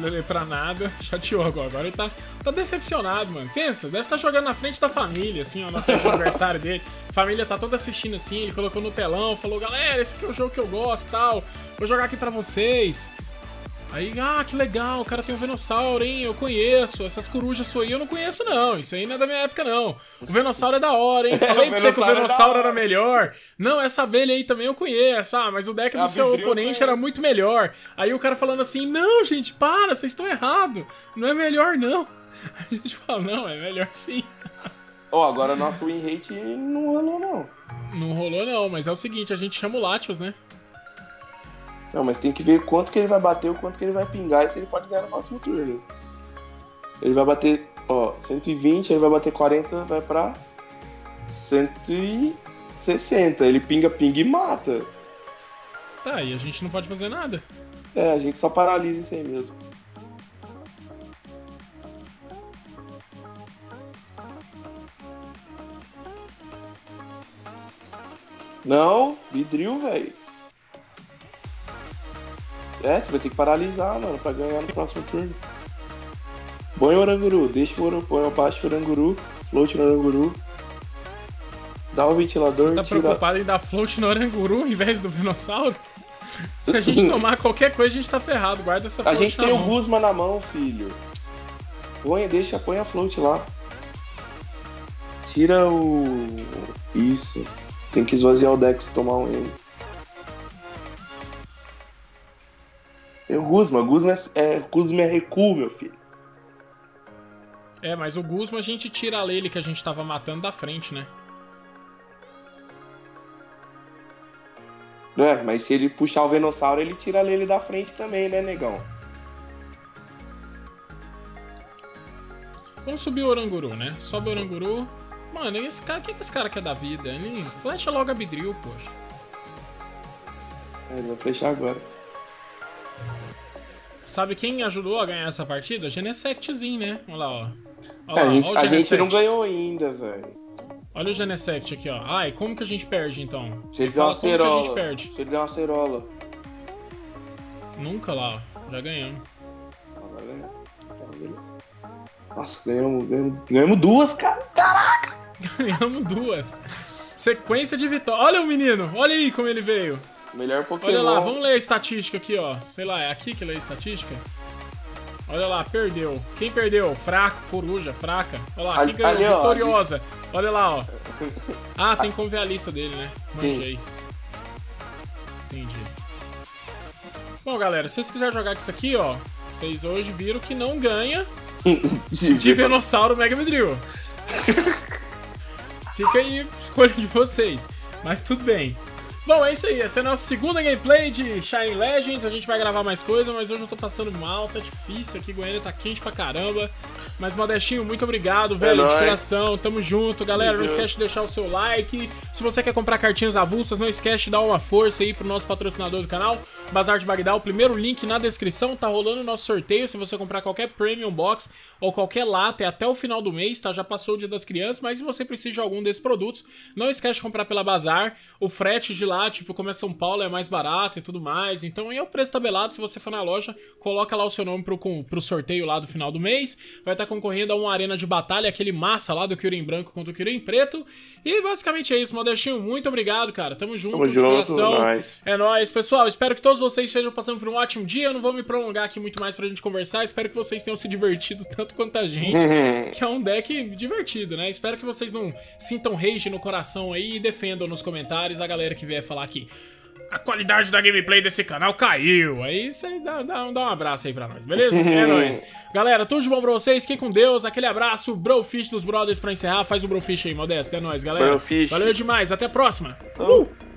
Lele pra nada, chateou agora. Agora ele tá, tá decepcionado, mano. Pensa, deve estar jogando na frente da família, assim, ó, na frente do aniversário dele. A família tá toda assistindo assim, ele colocou no telão, falou, galera, esse aqui é o jogo que eu gosto e tal. Vou jogar aqui pra vocês. Aí, ah, que legal, o cara tem um Venusaur, hein, eu conheço, essas corujas sua aí eu não conheço não, isso aí não é da minha época não. O Venusaur é da hora, hein, falei é, pra você que o Venusaur é era melhor. Não, essa abelha aí também eu conheço, ah, mas o deck do a seu oponente era muito melhor. Aí o cara falando assim, não, gente, para, vocês estão errados, não é melhor não. A gente fala, não, é melhor sim. Ó, oh, agora nosso win rate não rolou não. Não rolou não, mas é o seguinte, a gente chama o Latios, né. Não, mas tem que ver quanto que ele vai bater, o quanto que ele vai pingar, e se ele pode ganhar no próximo turno. Ele vai bater, ó, cento e vinte, aí vai bater quarenta, vai pra cento e sessenta. Ele pinga, pinga e mata. Tá, e a gente não pode fazer nada. É, a gente só paralisa isso aí mesmo. Não, Beedrill, velho. É, você vai ter que paralisar, mano, pra ganhar no próximo turno. Põe o Oranguru, deixa o Oranguru, abaixa o Oranguru, float no Oranguru. Dá o ventilador, você tá tira... preocupado em dar float no Oranguru em vez do Venusaur? Se a gente tomar qualquer coisa, a gente tá ferrado, guarda essa float. A gente tem o Guzma na mão, filho. Põe, deixa, põe a float lá. Tira o... Isso. Tem que esvaziar o deck se tomar um ele. O Guzma, Guzma é, é, Guzma é recuo, meu filho. É, mas o Guzma a gente tira a Lele que a gente tava matando da frente, né? É, mas se ele puxar o Venusaur, ele tira a Lele da frente também, né, negão? Vamos subir o Oranguru, né? Sobe o Oranguru. Mano, esse cara, o que, que esse cara quer da vida? Ele flecha logo a Beedrill, poxa. É, ele vai flechar agora. Sabe quem ajudou a ganhar essa partida? Genesectzinho, né? Olha lá, ó. Olha lá, a gente, a gente não ganhou ainda, velho. Olha o Genesect aqui, ó. Ai, como que a gente perde, então? Se ele der uma acerola. Como que a gente perde? Se ele der uma acerola. Nunca lá, ó. Já ganhamos. Nossa, ganhamos, ganhamos, ganhamos duas, cara. Caraca! Ganhamos duas. Sequência de vitória. Olha o menino. Olha aí como ele veio. Melhor Pokémon. Olha lá, vamos ler a estatística aqui, ó. Sei lá, é aqui que lê a estatística? Olha lá, perdeu. Quem perdeu? Fraco, coruja, fraca. Olha lá, ali, quem ganhou? Ali, ó, vitoriosa. Ali. Olha lá, ó. Ah, tem como ver a lista dele, né? Manjei. Entendi. Bom, galera, se vocês quiserem jogar com isso aqui, ó, vocês hoje viram que não ganha de Venusaur Mega Beedrill. Fica aí a escolha de vocês. Mas tudo bem. Bom, é isso aí, essa é a nossa segunda gameplay de Shining Legends, a gente vai gravar mais coisa, mas hoje eu tô passando mal, tá difícil aqui, Goiânia tá quente pra caramba, mas Modestinho, muito obrigado, velho, é de coração, tamo junto, galera, tamo não junto. Esquece de deixar o seu like, se você quer comprar cartinhas avulsas, não esquece de dar uma força aí pro nosso patrocinador do canal, Bazar de Bagdá, o primeiro link na descrição, tá rolando o nosso sorteio, se você comprar qualquer Premium Box ou qualquer lata, é até o final do mês, tá, já passou o dia das crianças, mas se você precisa de algum desses produtos, não esquece de comprar pela Bazar, o frete de lá, tipo, como é São Paulo, é mais barato e tudo mais, então é o preço tabelado, se você for na loja, coloca lá o seu nome pro, pro sorteio lá do final do mês, vai estar tá concorrendo a uma arena de batalha, aquele massa lá do Kyurem branco contra o Kyurem preto, e basicamente é isso, Modestinho, muito obrigado, cara, tamo junto, tamo junto, coração, nóis. É nóis, pessoal, espero que todos vocês estejam passando por um ótimo dia, eu não vou me prolongar aqui muito mais pra gente conversar, espero que vocês tenham se divertido tanto quanto a gente, que é um deck divertido, né, espero que vocês não sintam rage no coração aí e defendam nos comentários a galera que vier falar aqui. a qualidade da gameplay desse canal caiu. Aí você dá, dá, dá um abraço aí pra nós, beleza? É nóis. Galera, tudo de bom pra vocês, fiquem com Deus, aquele abraço, Brofist dos Brothers pra encerrar. Faz o Brofist aí, Modesto, é nóis, galera. Brofish. Valeu demais, até a próxima. Oh. Uh!